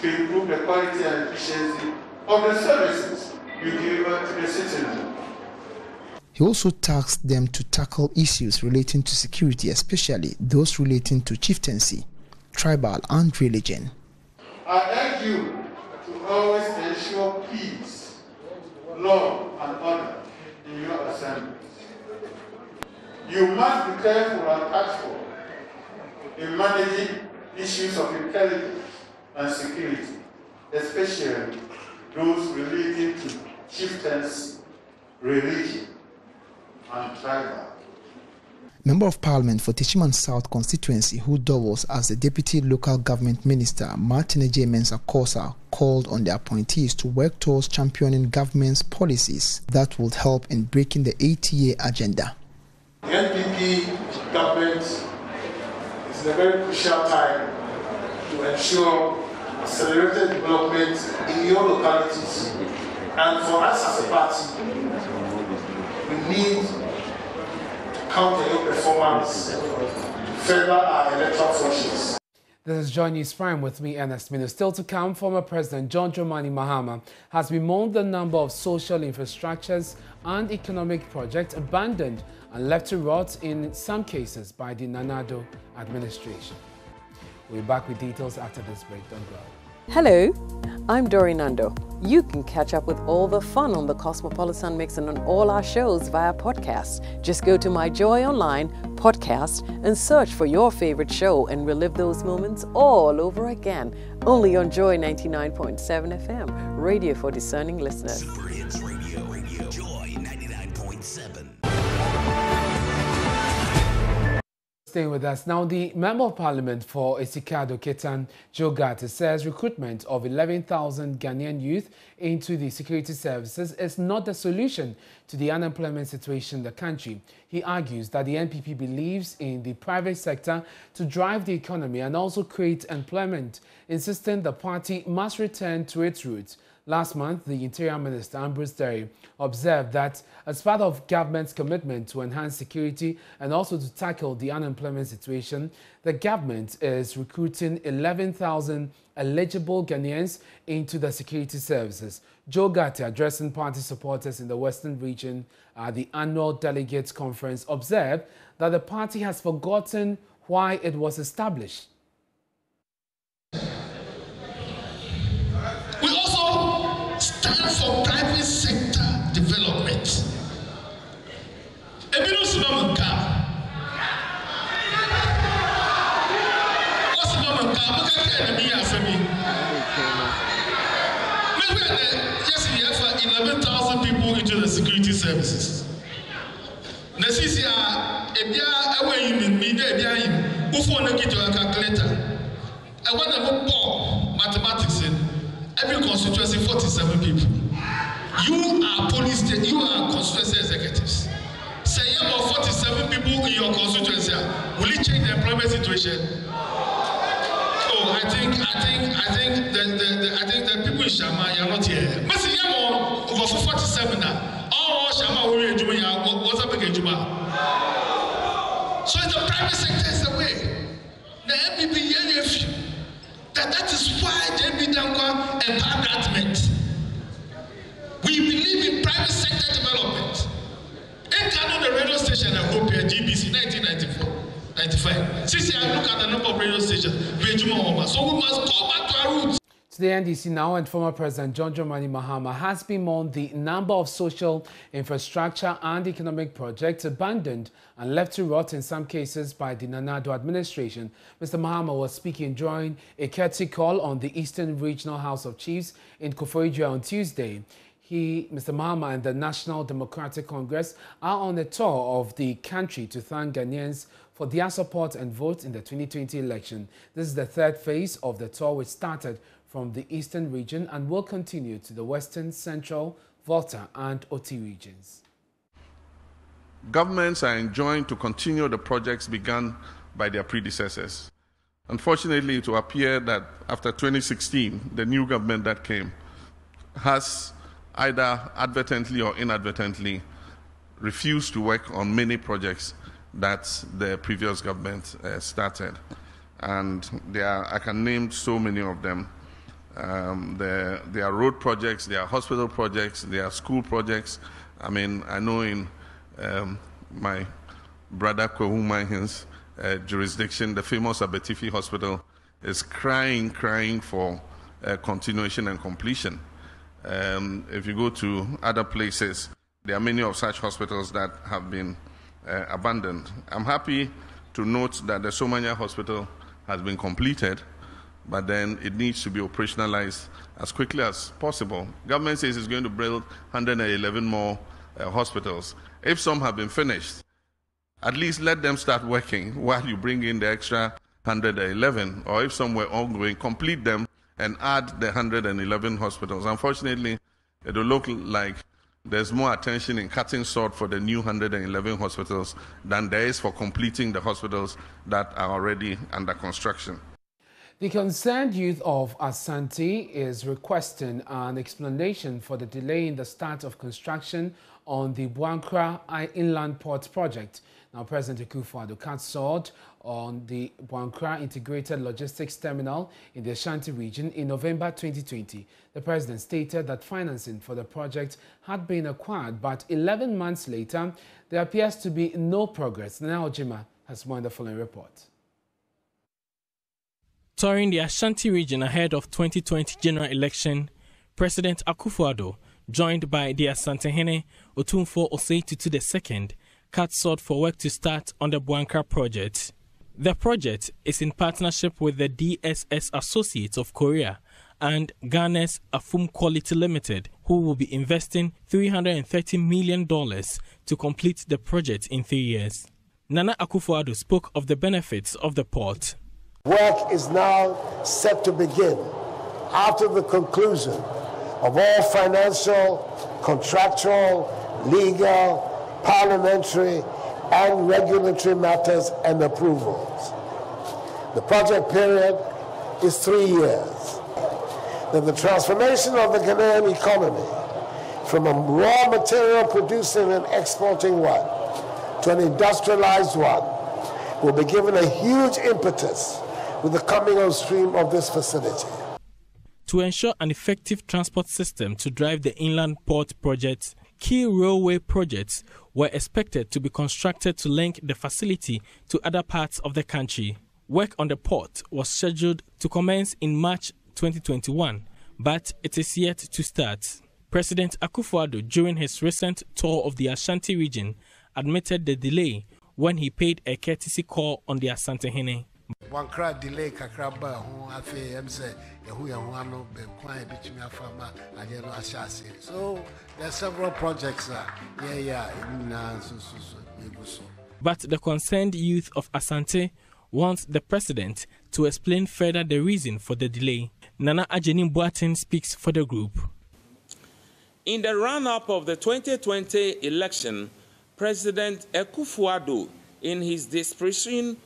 to improve the quality and efficiency of the services you deliver to the citizens. He also tasked them to tackle issues relating to security, especially those relating to chieftaincy, tribal, and religion. I urge you to always ensure peace, law, and order in your assemblies. You must be careful and tactful in managing issues of intelligence and security, especially those relating to chieftains, religion, and tribal. Member of Parliament for Tishiman South constituency, who doubles as the Deputy Local Government Minister, Martineje Mensah-Kosa, called on the appointees to work towards championing government's policies that would help in breaking the ATA agenda. The NPP government is in a very crucial time to ensure accelerated development in your localities, and for us as a party, we need to count on your performance to further our electoral functions. This is Joy News Prime with me, Ernest Mina. Still to come, former President John Dramani Mahama has bemoaned the number of social infrastructures and economic projects abandoned and left to rot in some cases by the Nanado administration. We'll be back with details after this break. Don't go. Hello, I'm Doreen Andoh. You can catch up with all the fun on the Cosmopolitan Mix and on all our shows via podcast. Just go to My Joy Online podcast and search for your favorite show and relive those moments all over again. Only on Joy 99.7 FM, radio for discerning listeners. Super Hits Radio, Joy 99.7. Stay with us. Now, the Member of Parliament for Esikado Ketan, Joe Gatti, says recruitment of 11,000 Ghanaian youth into the security services is not the solution to the unemployment situation in the country. He argues that the NPP believes in the private sector to drive the economy and also create employment, insisting the party must return to its roots. Last month, the Interior Minister, Ambrose Derry, observed that as part of government's commitment to enhance security and also to tackle the unemployment situation, the government is recruiting 11,000 eligible Ghanaians into the security services. Joe Gatti, addressing party supporters in the Western region at the annual Delegates Conference, observed that the party has forgotten why it was established. Stand for private sector development. What's the 11,000 people into the security services. I want to put mathematics in. Every constituency, 47 people. You are police, you are constituency executives. Say you have 47 people in your constituency. Will it change the employment situation? Oh, I think the people in Shama, you are not here. But say you have over 47 now. All Shama will be doing what's up against Juma. So the private sector is the way. The MPP here. That is why JB Dankwa empowerment. We believe in private sector development. In Kano, the radio station I hope here, GBC, 1994, 95. Since I look at the number of radio stations, so we must go back to our roots. The NDC now and former President John Dramani Mahama has bemoaned the number of social infrastructure and economic projects abandoned and left to rot in some cases by the Nana Addo administration. Mr. Mahama was speaking during a courtesy call on the Eastern Regional House of Chiefs in Koforidua on Tuesday. Mr. Mahama and the National Democratic Congress are on a tour of the country to thank Ghanaians for their support and vote in the 2020 election. This is the third phase of the tour, which started from the eastern region and will continue to the western, central, Volta and Oti regions. Governments are enjoined to continue the projects begun by their predecessors. Unfortunately, it will appear that after 2016, the new government that came has either advertently or inadvertently refused to work on many projects that the previous government started. And I can name so many of them. There are road projects, there are hospital projects, there are school projects. I mean, I know in my brother Kwahumahin's jurisdiction, the famous Abetifi Hospital is crying for continuation and completion. If you go to other places, there are many of such hospitals that have been abandoned. I'm happy to note that the Somanya Hospital has been completed, but then it needs to be operationalized as quickly as possible. Government says it's going to build 111 more hospitals. If some have been finished, at least let them start working while you bring in the extra 111, or if some were ongoing, complete them and add the 111 hospitals. Unfortunately, it will look like there's more attention in cutting sort for the new 111 hospitals than there is for completing the hospitals that are already under construction. The concerned youth of Asante is requesting an explanation for the delay in the start of construction on the Buankra Inland Port Project. Now, President Akufo-Addo cast sword on the Buankra Integrated Logistics Terminal in the Ashanti region in November 2020. The president stated that financing for the project had been acquired, but 11 months later, there appears to be no progress. Now, Jima has more in the following report. Touring the Ashanti region ahead of 2020 general election, President Akufo-Addo, joined by the Asantehene Otumfuo Osei Tutu II, cut short for work to start on the Buankra project. The project is in partnership with the DSS Associates of Korea and Ghana's Afum Quality Limited, who will be investing $330 million to complete the project in 3 years. Nana Akufo-Addo spoke of the benefits of the port. Work is now set to begin after the conclusion of all financial, contractual, legal, parliamentary, and regulatory matters and approvals. The project period is 3 years. Then the transformation of the Ghanaian economy from a raw material producing and exporting one to an industrialized one will be given a huge impetus with the coming on stream of this facility. To ensure an effective transport system to drive the inland port project, key railway projects were expected to be constructed to link the facility to other parts of the country. Work on the port was scheduled to commence in March 2021, but it is yet to start. President Akufo-Addo, during his recent tour of the Ashanti region, admitted the delay when he paid a courtesy call on the Asantehene. One crowd delay Kakraba, who I feel him say, who I want to be quiet between my farmer and yellow assassin. So there are several projects. But the concerned youth of Asante wants the president to explain further the reason for the delay. Nana Ajeni Boateng speaks for the group. In the run up of the 2020 election, President Akufo-Addo, in his desperation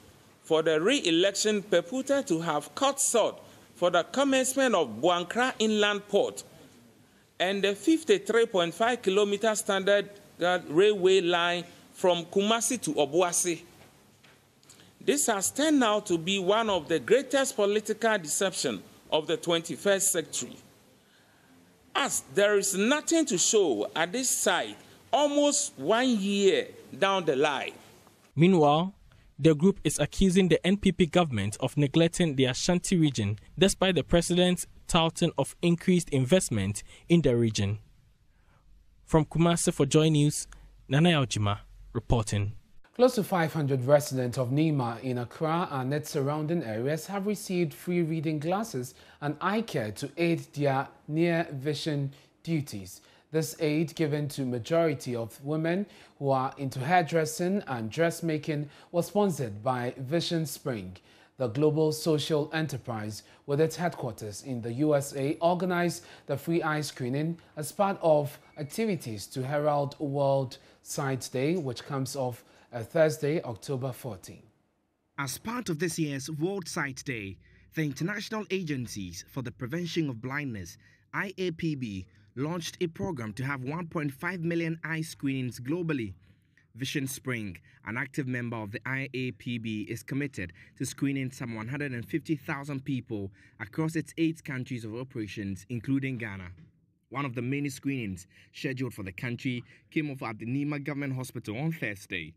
for the re-election, purported to have cut short for the commencement of Buankra Inland Port and the 53.5-kilometer standard railway line from Kumasi to Obuasi. This has turned out to be one of the greatest political deceptions of the 21st century, as there is nothing to show at this site almost 1 year down the line. Meanwhile, The group is accusing the NPP government of neglecting the Ashanti region, despite the president's touting of increased investment in the region. From Kumasi for Joy News, Nana Yaojima reporting. Close to 500 residents of Nima in Accra and its surrounding areas have received free reading glasses and eye care to aid their near vision duties. This aid, given to majority of women who are into hairdressing and dressmaking, was sponsored by Vision Spring. The global social enterprise, with its headquarters in the USA, organized the free eye screening as part of activities to herald World Sight Day, which comes off Thursday, October 14. As part of this year's World Sight Day, the International Agencies for the Prevention of Blindness, IAPB, launched a program to have 1.5 million eye screenings globally. Vision Spring, an active member of the IAPB, is committed to screening some 150,000 people across its 8 countries of operations, including Ghana. One of the many screenings scheduled for the country came off at the Nima Government Hospital on Thursday.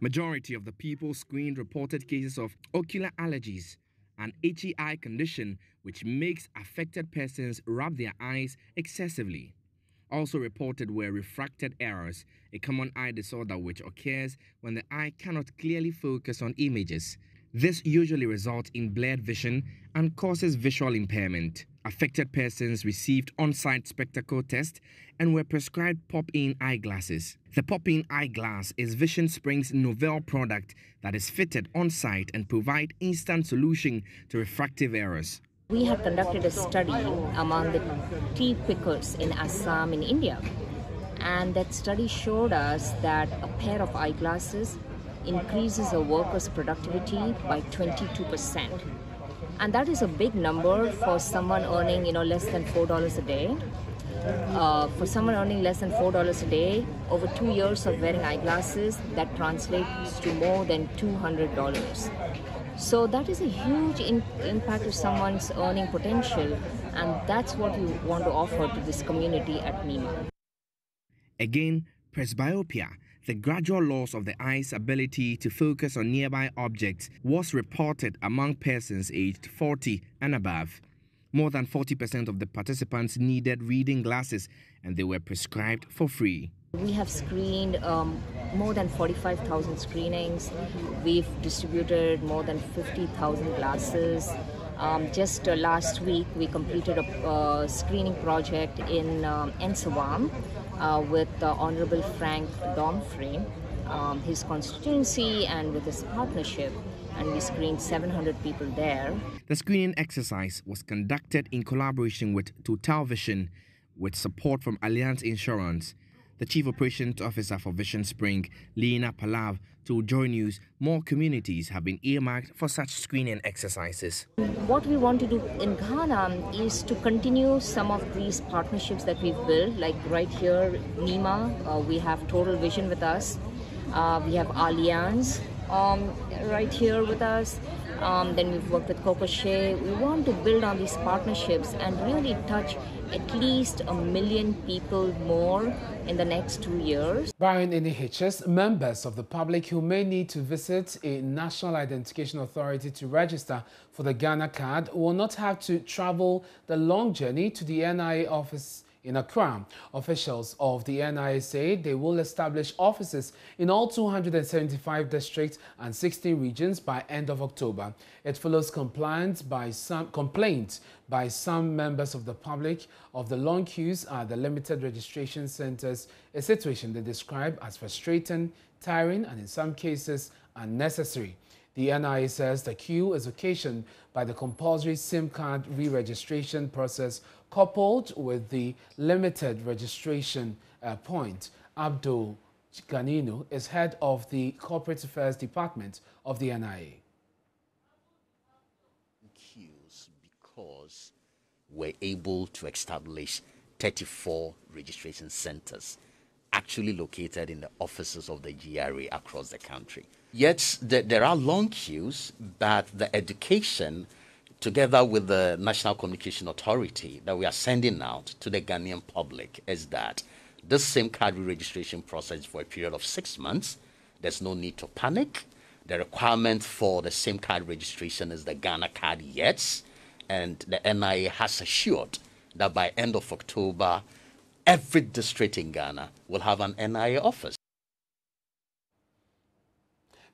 Majority of the people screened reported cases of ocular allergies, an itchy eye condition which makes affected persons rub their eyes excessively. Also reported were refracted errors, a common eye disorder which occurs when the eye cannot clearly focus on images. This usually results in blurred vision and causes visual impairment. Affected persons received on-site spectacle tests and were prescribed pop-in eyeglasses. The pop-in eyeglass is Vision Spring's novel product that is fitted on-site and provides instant solution to refractive errors. We have conducted a study among the tea pickers in Assam in India, and that study showed us that a pair of eyeglasses increases a worker's productivity by 22%. And that is a big number for someone earning, less than $4 a day. For someone earning less than $4 a day, over 2 years of wearing eyeglasses, that translates to more than $200. So that is a huge impact to someone's earning potential, and that's what you want to offer to this community at NEMA. Again, presbyopia, the gradual loss of the eye's ability to focus on nearby objects, was reported among persons aged 40 and above. More than 40% of the participants needed reading glasses, and they were prescribed for free. We have screened more than 45,000 screenings. We've distributed more than 50,000 glasses. Just last week, we completed a screening project in Ensawam with Honorable Frank Domfrey, his constituency, and with his partnership, and we screened 700 people there. The screening exercise was conducted in collaboration with Total Vision, with support from Allianz Insurance. The Chief Operations Officer for Vision Spring, Lina Palav, told Joy News more communities have been earmarked for such screening exercises. What we want to do in Ghana is to continue some of these partnerships that we've built, like right here, Nima, we have Total Vision with us, we have Allianz right here with us, then we've worked with Kokoshe. We want to build on these partnerships and really touch at least 1 million people more in the next 2 years. Barring any hitches, members of the public who may need to visit a National Identification Authority to register for the Ghana card will not have to travel the long journey to the NIA office in Accra. Officials of the NIA say they will establish offices in all 275 districts and 60 regions by end of October. It follows complaints by some members of the public of the long queues at the limited registration centers, a situation they describe as frustrating, tiring, and in some cases unnecessary. The NIA says the queue is occasioned by the compulsory SIM card re-registration process coupled with the limited registration point. Abdul Ganinu is head of the Corporate Affairs Department of the NIA. Queues because we're able to establish 34 registration centers actually located in the offices of the GRA across the country. Yet there are long queues, but the education, together with the National Communications Authority, that we are sending out to the Ghanaian public is that this SIM card re-registration process for a period of 6 months. There's no need to panic. the requirement for the SIM card registration is the Ghana card yet, and the NIA has assured that by end of October, every district in Ghana will have an NIA office.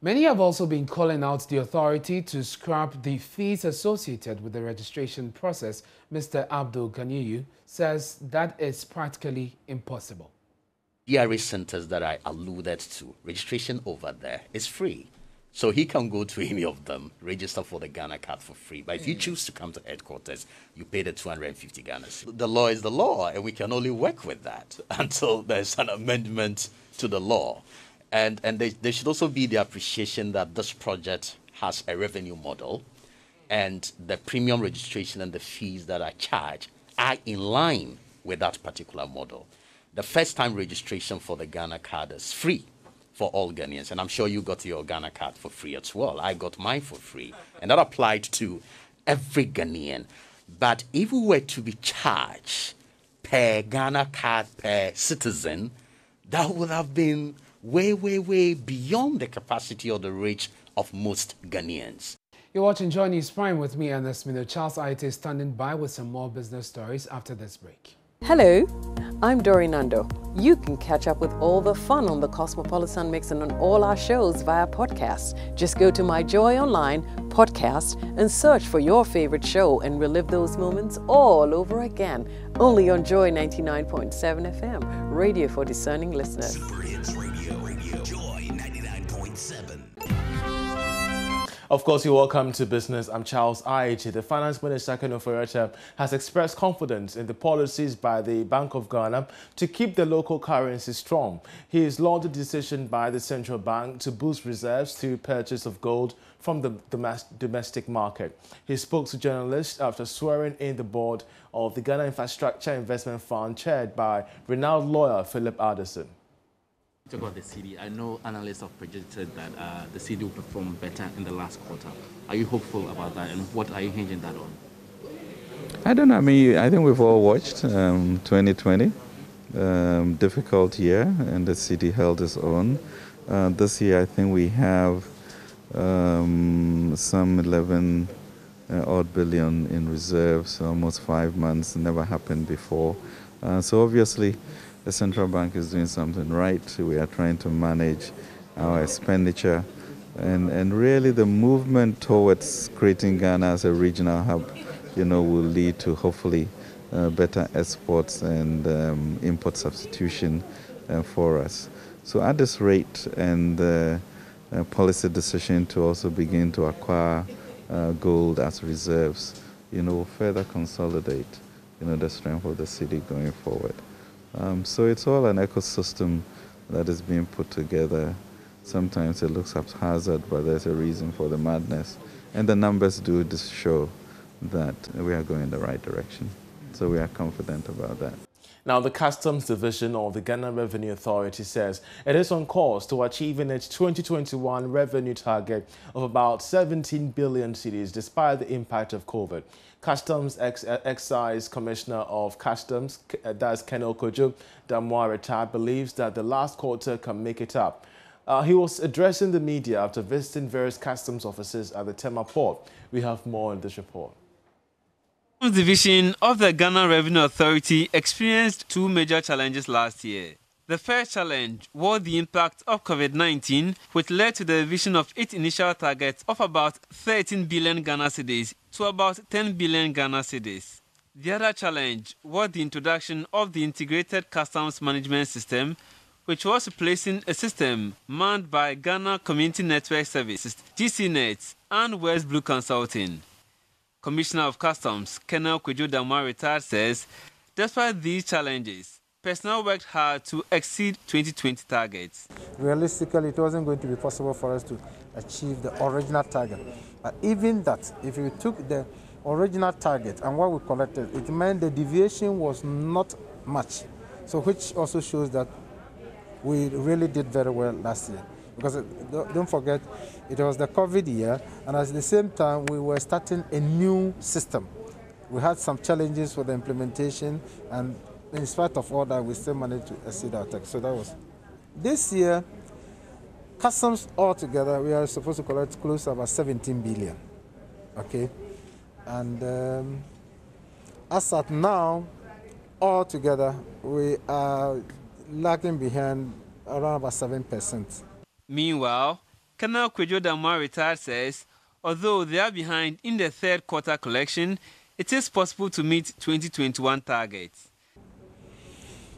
Many have also been calling out the authority to scrap the fees associated with the registration process. Mr. Abdul Ganiyu says that is practically impossible. DRA centers that I alluded to, registration over there is free. So he can go to any of them, register for the Ghana card for free. But if you choose to come to headquarters, you pay the 250 Ghana cedis. The law is the law, and we can only work with that until there's an amendment to the law. And there should also be the appreciation that this project has a revenue model, and the premium registration and the fees that are charged are in line with that particular model. The first-time registration for the Ghana card is free for all Ghanaians, and I'm sure you got your Ghana card for free as well. I got mine for free, and that applied to every Ghanaian. But if we were to be charged per Ghana card per citizen, that would have been way, way, way beyond the capacity or the reach of most Ghanaians. You're watching Joy News Prime with me, Ernest Mina. Charles Aity is standing by with some more business stories after this break. Hello, I'm Doreen Andoh. You can catch up with all the fun on the Cosmopolitan Mix and on all our shows via podcast. Just go to My Joy Online podcast and search for your favorite show and relive those moments all over again. Only on Joy 99.7 FM, radio for discerning listeners. Of course, you're welcome to Business. I'm Charles Aity. The Finance Minister, Ken Ofori-Atta, has expressed confidence in the policies by the Bank of Ghana to keep the local currency strong. He has lauded the decision by the central bank to boost reserves through purchase of gold from the domestic market. He spoke to journalists after swearing in the board of the Ghana Infrastructure Investment Fund, chaired by renowned lawyer Philip Addison. Talk about the CD. I know analysts have predicted that the CD will perform better in the last quarter. Are you hopeful about that, and what are you hinging that on? I don't know. I mean, I think we've all watched 2020, difficult year, and the CD held its own. This year, I think we have some 11 odd billion in reserves, almost 5 months, never happened before. So obviously, the central bank is doing something right. We are trying to manage our expenditure. And really the movement towards creating Ghana as a regional hub, you know, will lead to hopefully better exports and import substitution for us. So at this rate and the policy decision to also begin to acquire gold as reserves, you know, will further consolidate, you know, the strength of the city going forward. So it's all an ecosystem that is being put together. Sometimes it looks haphazard, but there's a reason for the madness. And the numbers do show that we are going in the right direction. So we are confident about that. Now, the Customs Division of the Ghana Revenue Authority says it is on course to achieving its 2021 revenue target of about 17 billion cedis despite the impact of COVID. Customs Excise Commissioner of Customs, that's Ken Ofori-Atta, believes that the last quarter can make it up. He was addressing the media after visiting various customs offices at the Tema port. We have more in this report. The Customs Division of the Ghana Revenue Authority experienced two major challenges last year. The first challenge was the impact of COVID-19, which led to the revision of its initial target of about 13 billion Ghana cedis to about 10 billion Ghana cedis. The other challenge was the introduction of the Integrated Customs Management System, which was replacing a system manned by Ghana Community Network Services, GCNet, and West Blue Consulting. Commissioner of Customs, Colonel Kwejo Edusei, says, despite these challenges, personnel worked hard to exceed 2020 targets. Realistically, it wasn't going to be possible for us to achieve the original target. But even that, if you took the original target and what we collected, it meant the deviation was not much. So which also shows that we really did very well last year. Because don't forget, it was the COVID year, and at the same time, we were starting a new system. We had some challenges with the implementation, and in spite of all that, we still managed to exceed our target. So that was. This year, Customs altogether, we are supposed to collect close to about 17 billion. Okay? And as at now, altogether, we are lagging behind around about 7%. Meanwhile, Colonel Kwejo Edusei retired says, although they are behind in the third quarter collection, it is possible to meet 2021 targets.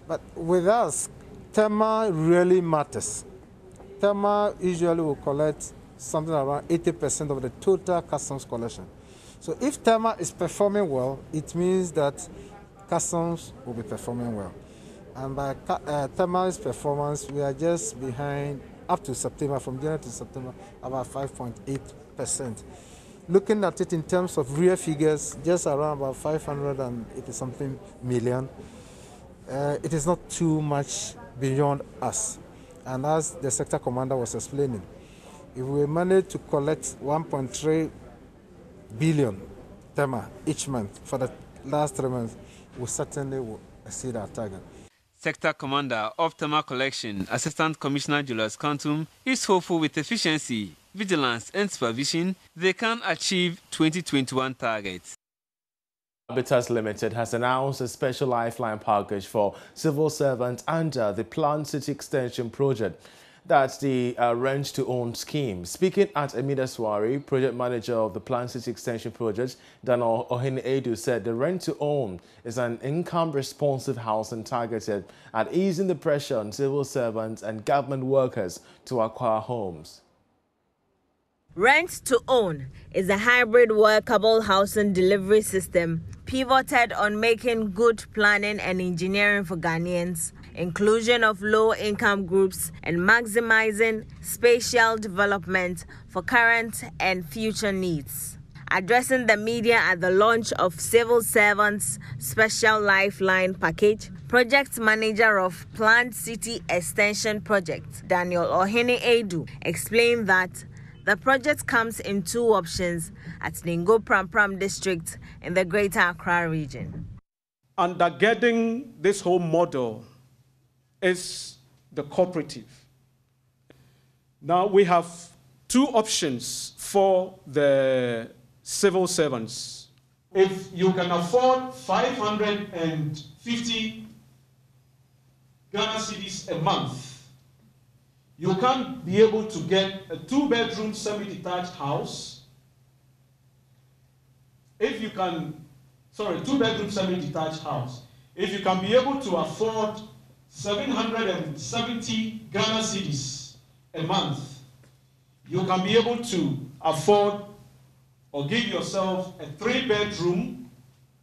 But with us, Tema really matters. Tema usually will collect something around 80% of the total customs collection. So if Tema is performing well, it means that customs will be performing well. And by Tema's performance, we are just behind up to September, from January to September, about 5.8%. Looking at it in terms of real figures, just around about 580-something million. It is not too much beyond us. And as the sector commander was explaining, if we manage to collect 1.3 billion Tema each month for the last 3 months, we certainly will exceed our target. Sector Commander of Tema Collection, Assistant Commissioner Julius Kantum, is hopeful with efficiency, vigilance and supervision they can achieve 2021 targets. Habitas Limited has announced a special lifeline package for civil servants under the Planned City Extension project. That's the rent-to-own scheme. Speaking at Amida Swari, project manager of the Planned City Extension project, Daniel Ohene-Edu, said the rent-to-own is an income-responsive housing targeted at easing the pressure on civil servants and government workers to acquire homes. Rent-to-own is a hybrid workable housing delivery system pivoted on making good planning and engineering for Ghanaians, inclusion of low-income groups, and maximizing spatial development for current and future needs. Addressing the media at the launch of Civil Servants Special Lifeline Package, Project Manager of Planned City Extension Project, Daniel Ohene-Edu, explained that the project comes in two options at Ningo Prampram District in the Greater Accra region. Undergirding this whole model is the cooperative. Now we have two options for the civil servants. If you can afford 550 Ghana cedis a month, you can't be able to get a two-bedroom semi-detached house. If you can, two-bedroom semi-detached house. If you can be able to afford 770 Ghana cedis a month, you can be able to afford or give yourself a three-bedroom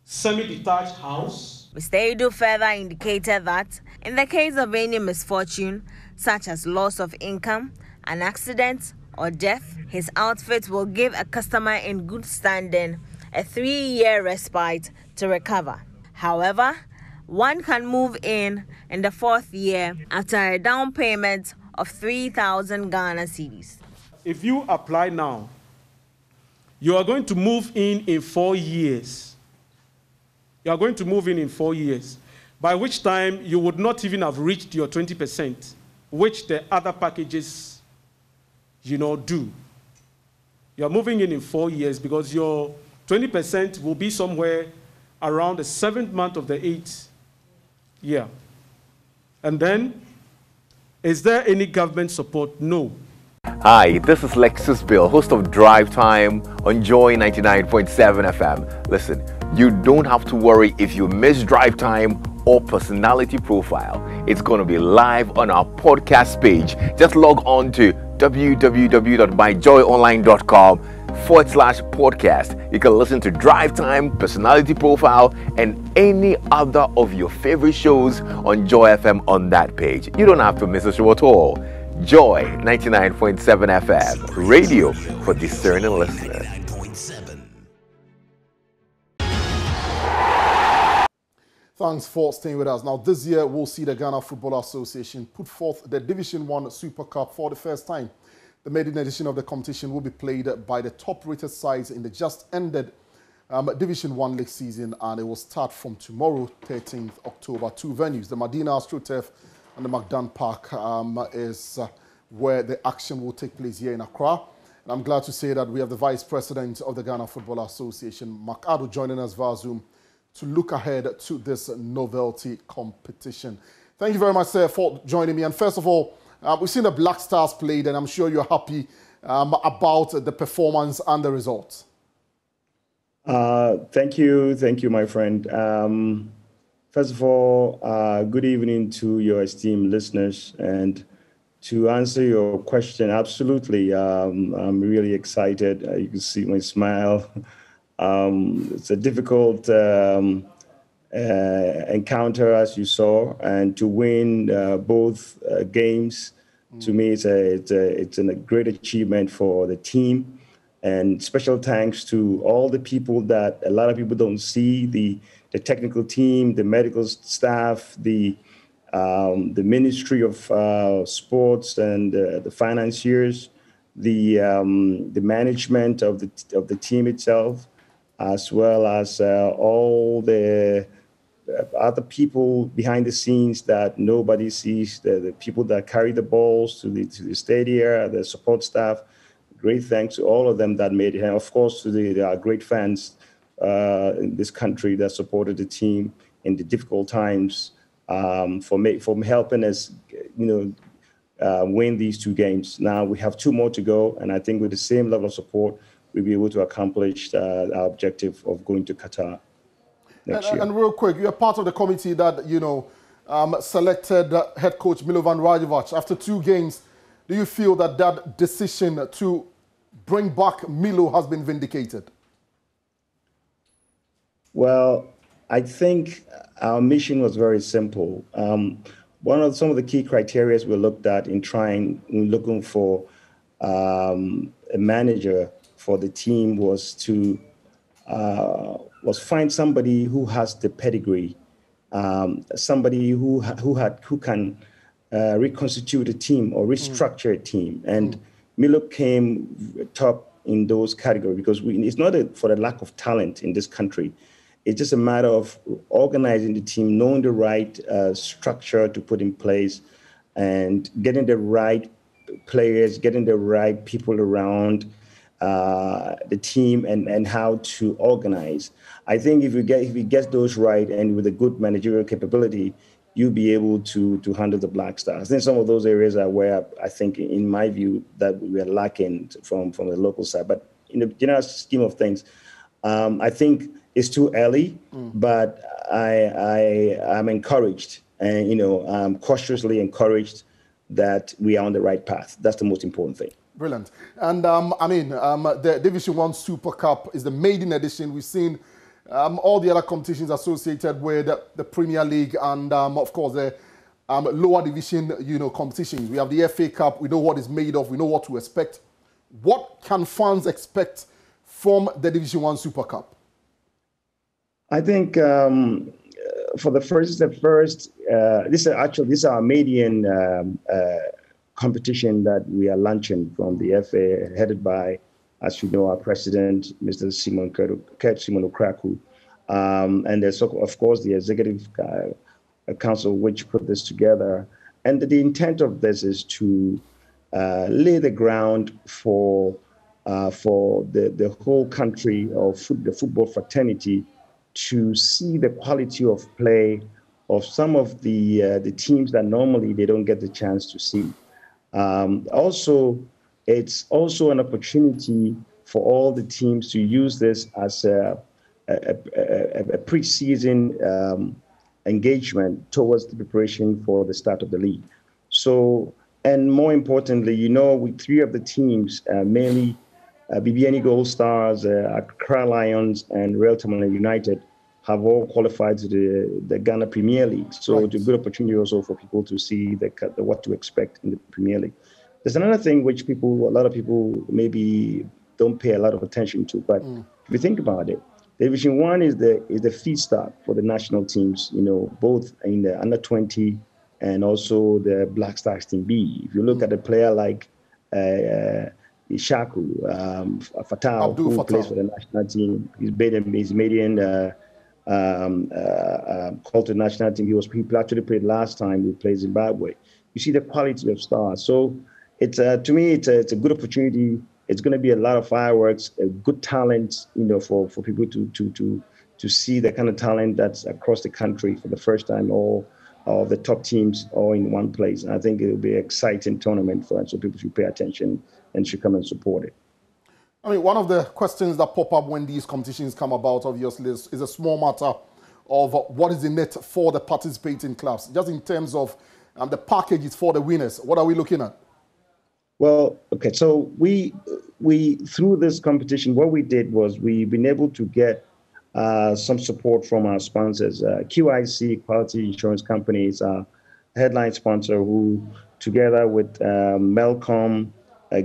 semi-detached house. Mr. Edu further indicated that in the case of any misfortune, such as loss of income, an accident or death, his outfit will give a customer in good standing a 3-year respite to recover. However, one can move in the 4th year after a down payment of 3,000 Ghana cedis. If you apply now, you are going to move in 4 years. You are going to move in 4 years, by which time you would not even have reached your 20%, which the other packages, do. You are moving in 4 years because your 20% will be somewhere around the 7th month of the 8th. Yeah. And then, is there any government support? No. Hi, this is Lexus Bill, host of Drive Time on Joy 99.7 FM. Listen, you don't have to worry if you miss Drive Time or Personality Profile. It's going to be live on our podcast page. Just log on to www.myjoyonline.com/podcast. You can listen to Drive Time, Personality Profile, and any other of your favorite shows on Joy FM on that page. You don't have to miss a show at all. Joy 99.7 FM, radio for discerning listeners. Thanks for staying with us. Now, this year, we'll see the Ghana Football Association put forth the Division 1 Super Cup for the first time. The maiden edition of the competition will be played by the top-rated sides in the just-ended Division 1 league season, and it will start from tomorrow, 13th October. Two venues, the Madina AstroTurf and the Macdan Park, is where the action will take place here in Accra. And I'm glad to say that we have the Vice President of the Ghana Football Association, Mark Ado, joining us via Zoom to look ahead to this novelty competition. Thank you very much, sir, for joining me. And first of all, we've seen the Black Stars played, and I'm sure you're happy about the performance and the results. Thank you, my friend. First of all, good evening to your esteemed listeners. And to answer your question, absolutely, I'm really excited. You can see my smile. It's a difficult encounter, as you saw, and to win both games, to me, it's a great achievement for the team. And special thanks to all the people that a lot of people don't see, the technical team, the medical staff, the Ministry of Sports and the financiers, the management of the team itself, as well as all the other people behind the scenes that nobody sees, the people that carry the balls to the stadia, the support staff. Great thanks to all of them that made it. And of course, to our great fans in this country that supported the team in the difficult times for helping us, win these two games. Now we have two more to go. And I think with the same level of support, we'll be able to accomplish our objective of going to Qatar next year. And real quick, you're part of the committee that, selected head coach Milovan Rajevac after two games. Do you feel that that decision to bring back Milo has been vindicated? Well, I think our mission was very simple. Some of the key criteria we looked at in looking for a manager for the team was to find somebody who has the pedigree, somebody who can. Reconstitute a team or restructure a team. And Milo came top in those categories because it's not for the lack of talent in this country. It's just a matter of organizing the team, knowing the right structure to put in place and getting the right players, getting the right people around the team and how to organize. I think if we get those right and with a good managerial capability, you'll be able to handle the Black Stars. Then some of those areas are where I think, in my view, that we are lacking from the local side. But in the general scheme of things, I think it's too early, but I'm encouraged and, I'm cautiously encouraged that we are on the right path. That's the most important thing. Brilliant. And, the Division 1 Super Cup is the maiden edition. We've seen all the other competitions associated with the Premier League and, of course, the lower division, competitions. We have the FA Cup. We know what it's made of. We know what to expect. What can fans expect from the Division 1 Super Cup? I think this is our maiden competition that we are launching from the FA, headed by, as you know, our president, Mr. Simon Okraku, and there's, of course, the executive council which put this together. And the intent of this is to lay the ground for the whole country or the football fraternity to see the quality of play of some of the teams that normally they don't get the chance to see. It's also an opportunity for all the teams to use this as a pre-season engagement towards the preparation for the start of the league. So, and more importantly, with three of the teams, mainly BBNE Gold Stars, Accra Lions, and Real Tamale United, have all qualified to the Ghana Premier League. So, right. It's a good opportunity also for people to see what to expect in the Premier League. There's another thing which a lot of people maybe don't pay a lot of attention to, but if you think about it, Division 1 is the feedstock for the national teams, both in the under-20 and also the Black Stars Team B. If you look at a player like Ishaku, Fatal, who plays for the national team, he's made called to the national team. He actually played last time, he played Zimbabwe. You see the quality of stars. So To me, it's a good opportunity. It's going to be a lot of fireworks, a good talent, for people to see the kind of talent that's across the country for the first time, all of the top teams all in one place. And I think it'll be an exciting tournament for us, so people should pay attention and should come and support it. I mean, one of the questions that pop up when these competitions come about, obviously, is a small matter of what is in it for the participating clubs, just in terms of the packages for the winners. What are we looking at? Well, okay, so we through this competition, what we did was we've been able to get some support from our sponsors. QIC, Quality Insurance Company, is our headline sponsor, who together with Melcom,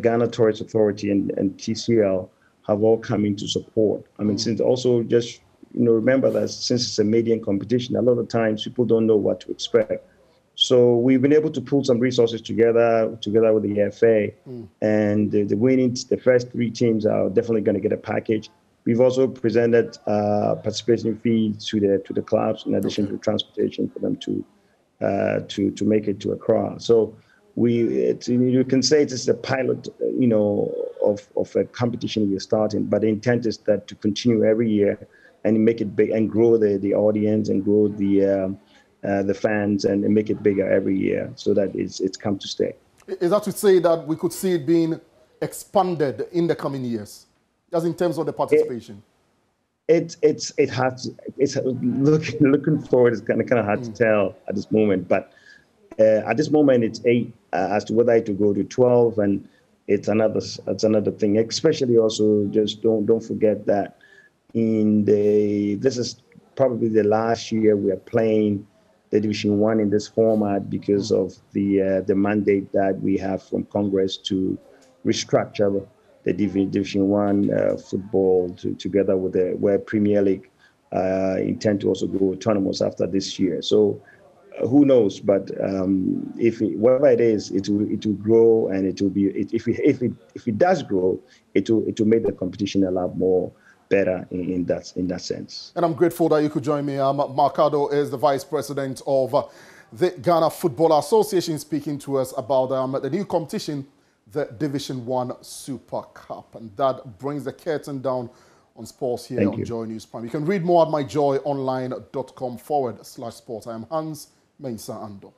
Ghana Tourist Authority and TCL have all come in to support. I mean, since also just, remember that since it's a median competition, a lot of times people don't know what to expect. So we've been able to pull some resources together with the FA, and the first three teams are definitely going to get a package. We've also presented participation fees to the clubs, in addition to transportation for them to make it to Accra. So you can say it's a pilot, of a competition we're starting, but the intent is that to continue every year and make it big and grow the audience and grow the fans and make it bigger every year, so that it's come to stay. Is that to say that we could see it being expanded in the coming years, just in terms of the participation? Looking forward, it's kind of hard to tell at this moment. But at this moment, it's 8. As to whether it will go to 12, and it's another thing. Especially also, just don't forget that this is probably the last year we are playing the Division 1 in this format because of the mandate that we have from Congress to restructure the Division 1 football together with the Premier League intend to also go tournaments after this year. So who knows? But whatever it is, it will grow, and it will be if it does grow, it will make the competition a lot more better in that sense. And I'm grateful that you could join me. Marcado is the Vice President of the Ghana Football Association, speaking to us about the new competition, the Division 1 Super Cup. And that brings the curtain down on sports here on Joy News Prime. You can read more at myjoyonline.com/sport. I am Hans Mensah Ando.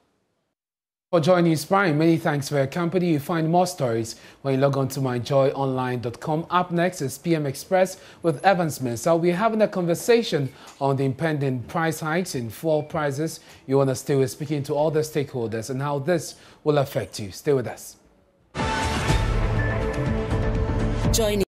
For Joy News Prime, many thanks for your company. You find more stories when you log on to myjoyonline.com. Up next is PM Express with Evan Smith. So we're having a conversation on the impending price hikes in fuel prices. You want to stay with speaking to all the stakeholders and how this will affect you. Stay with us. Join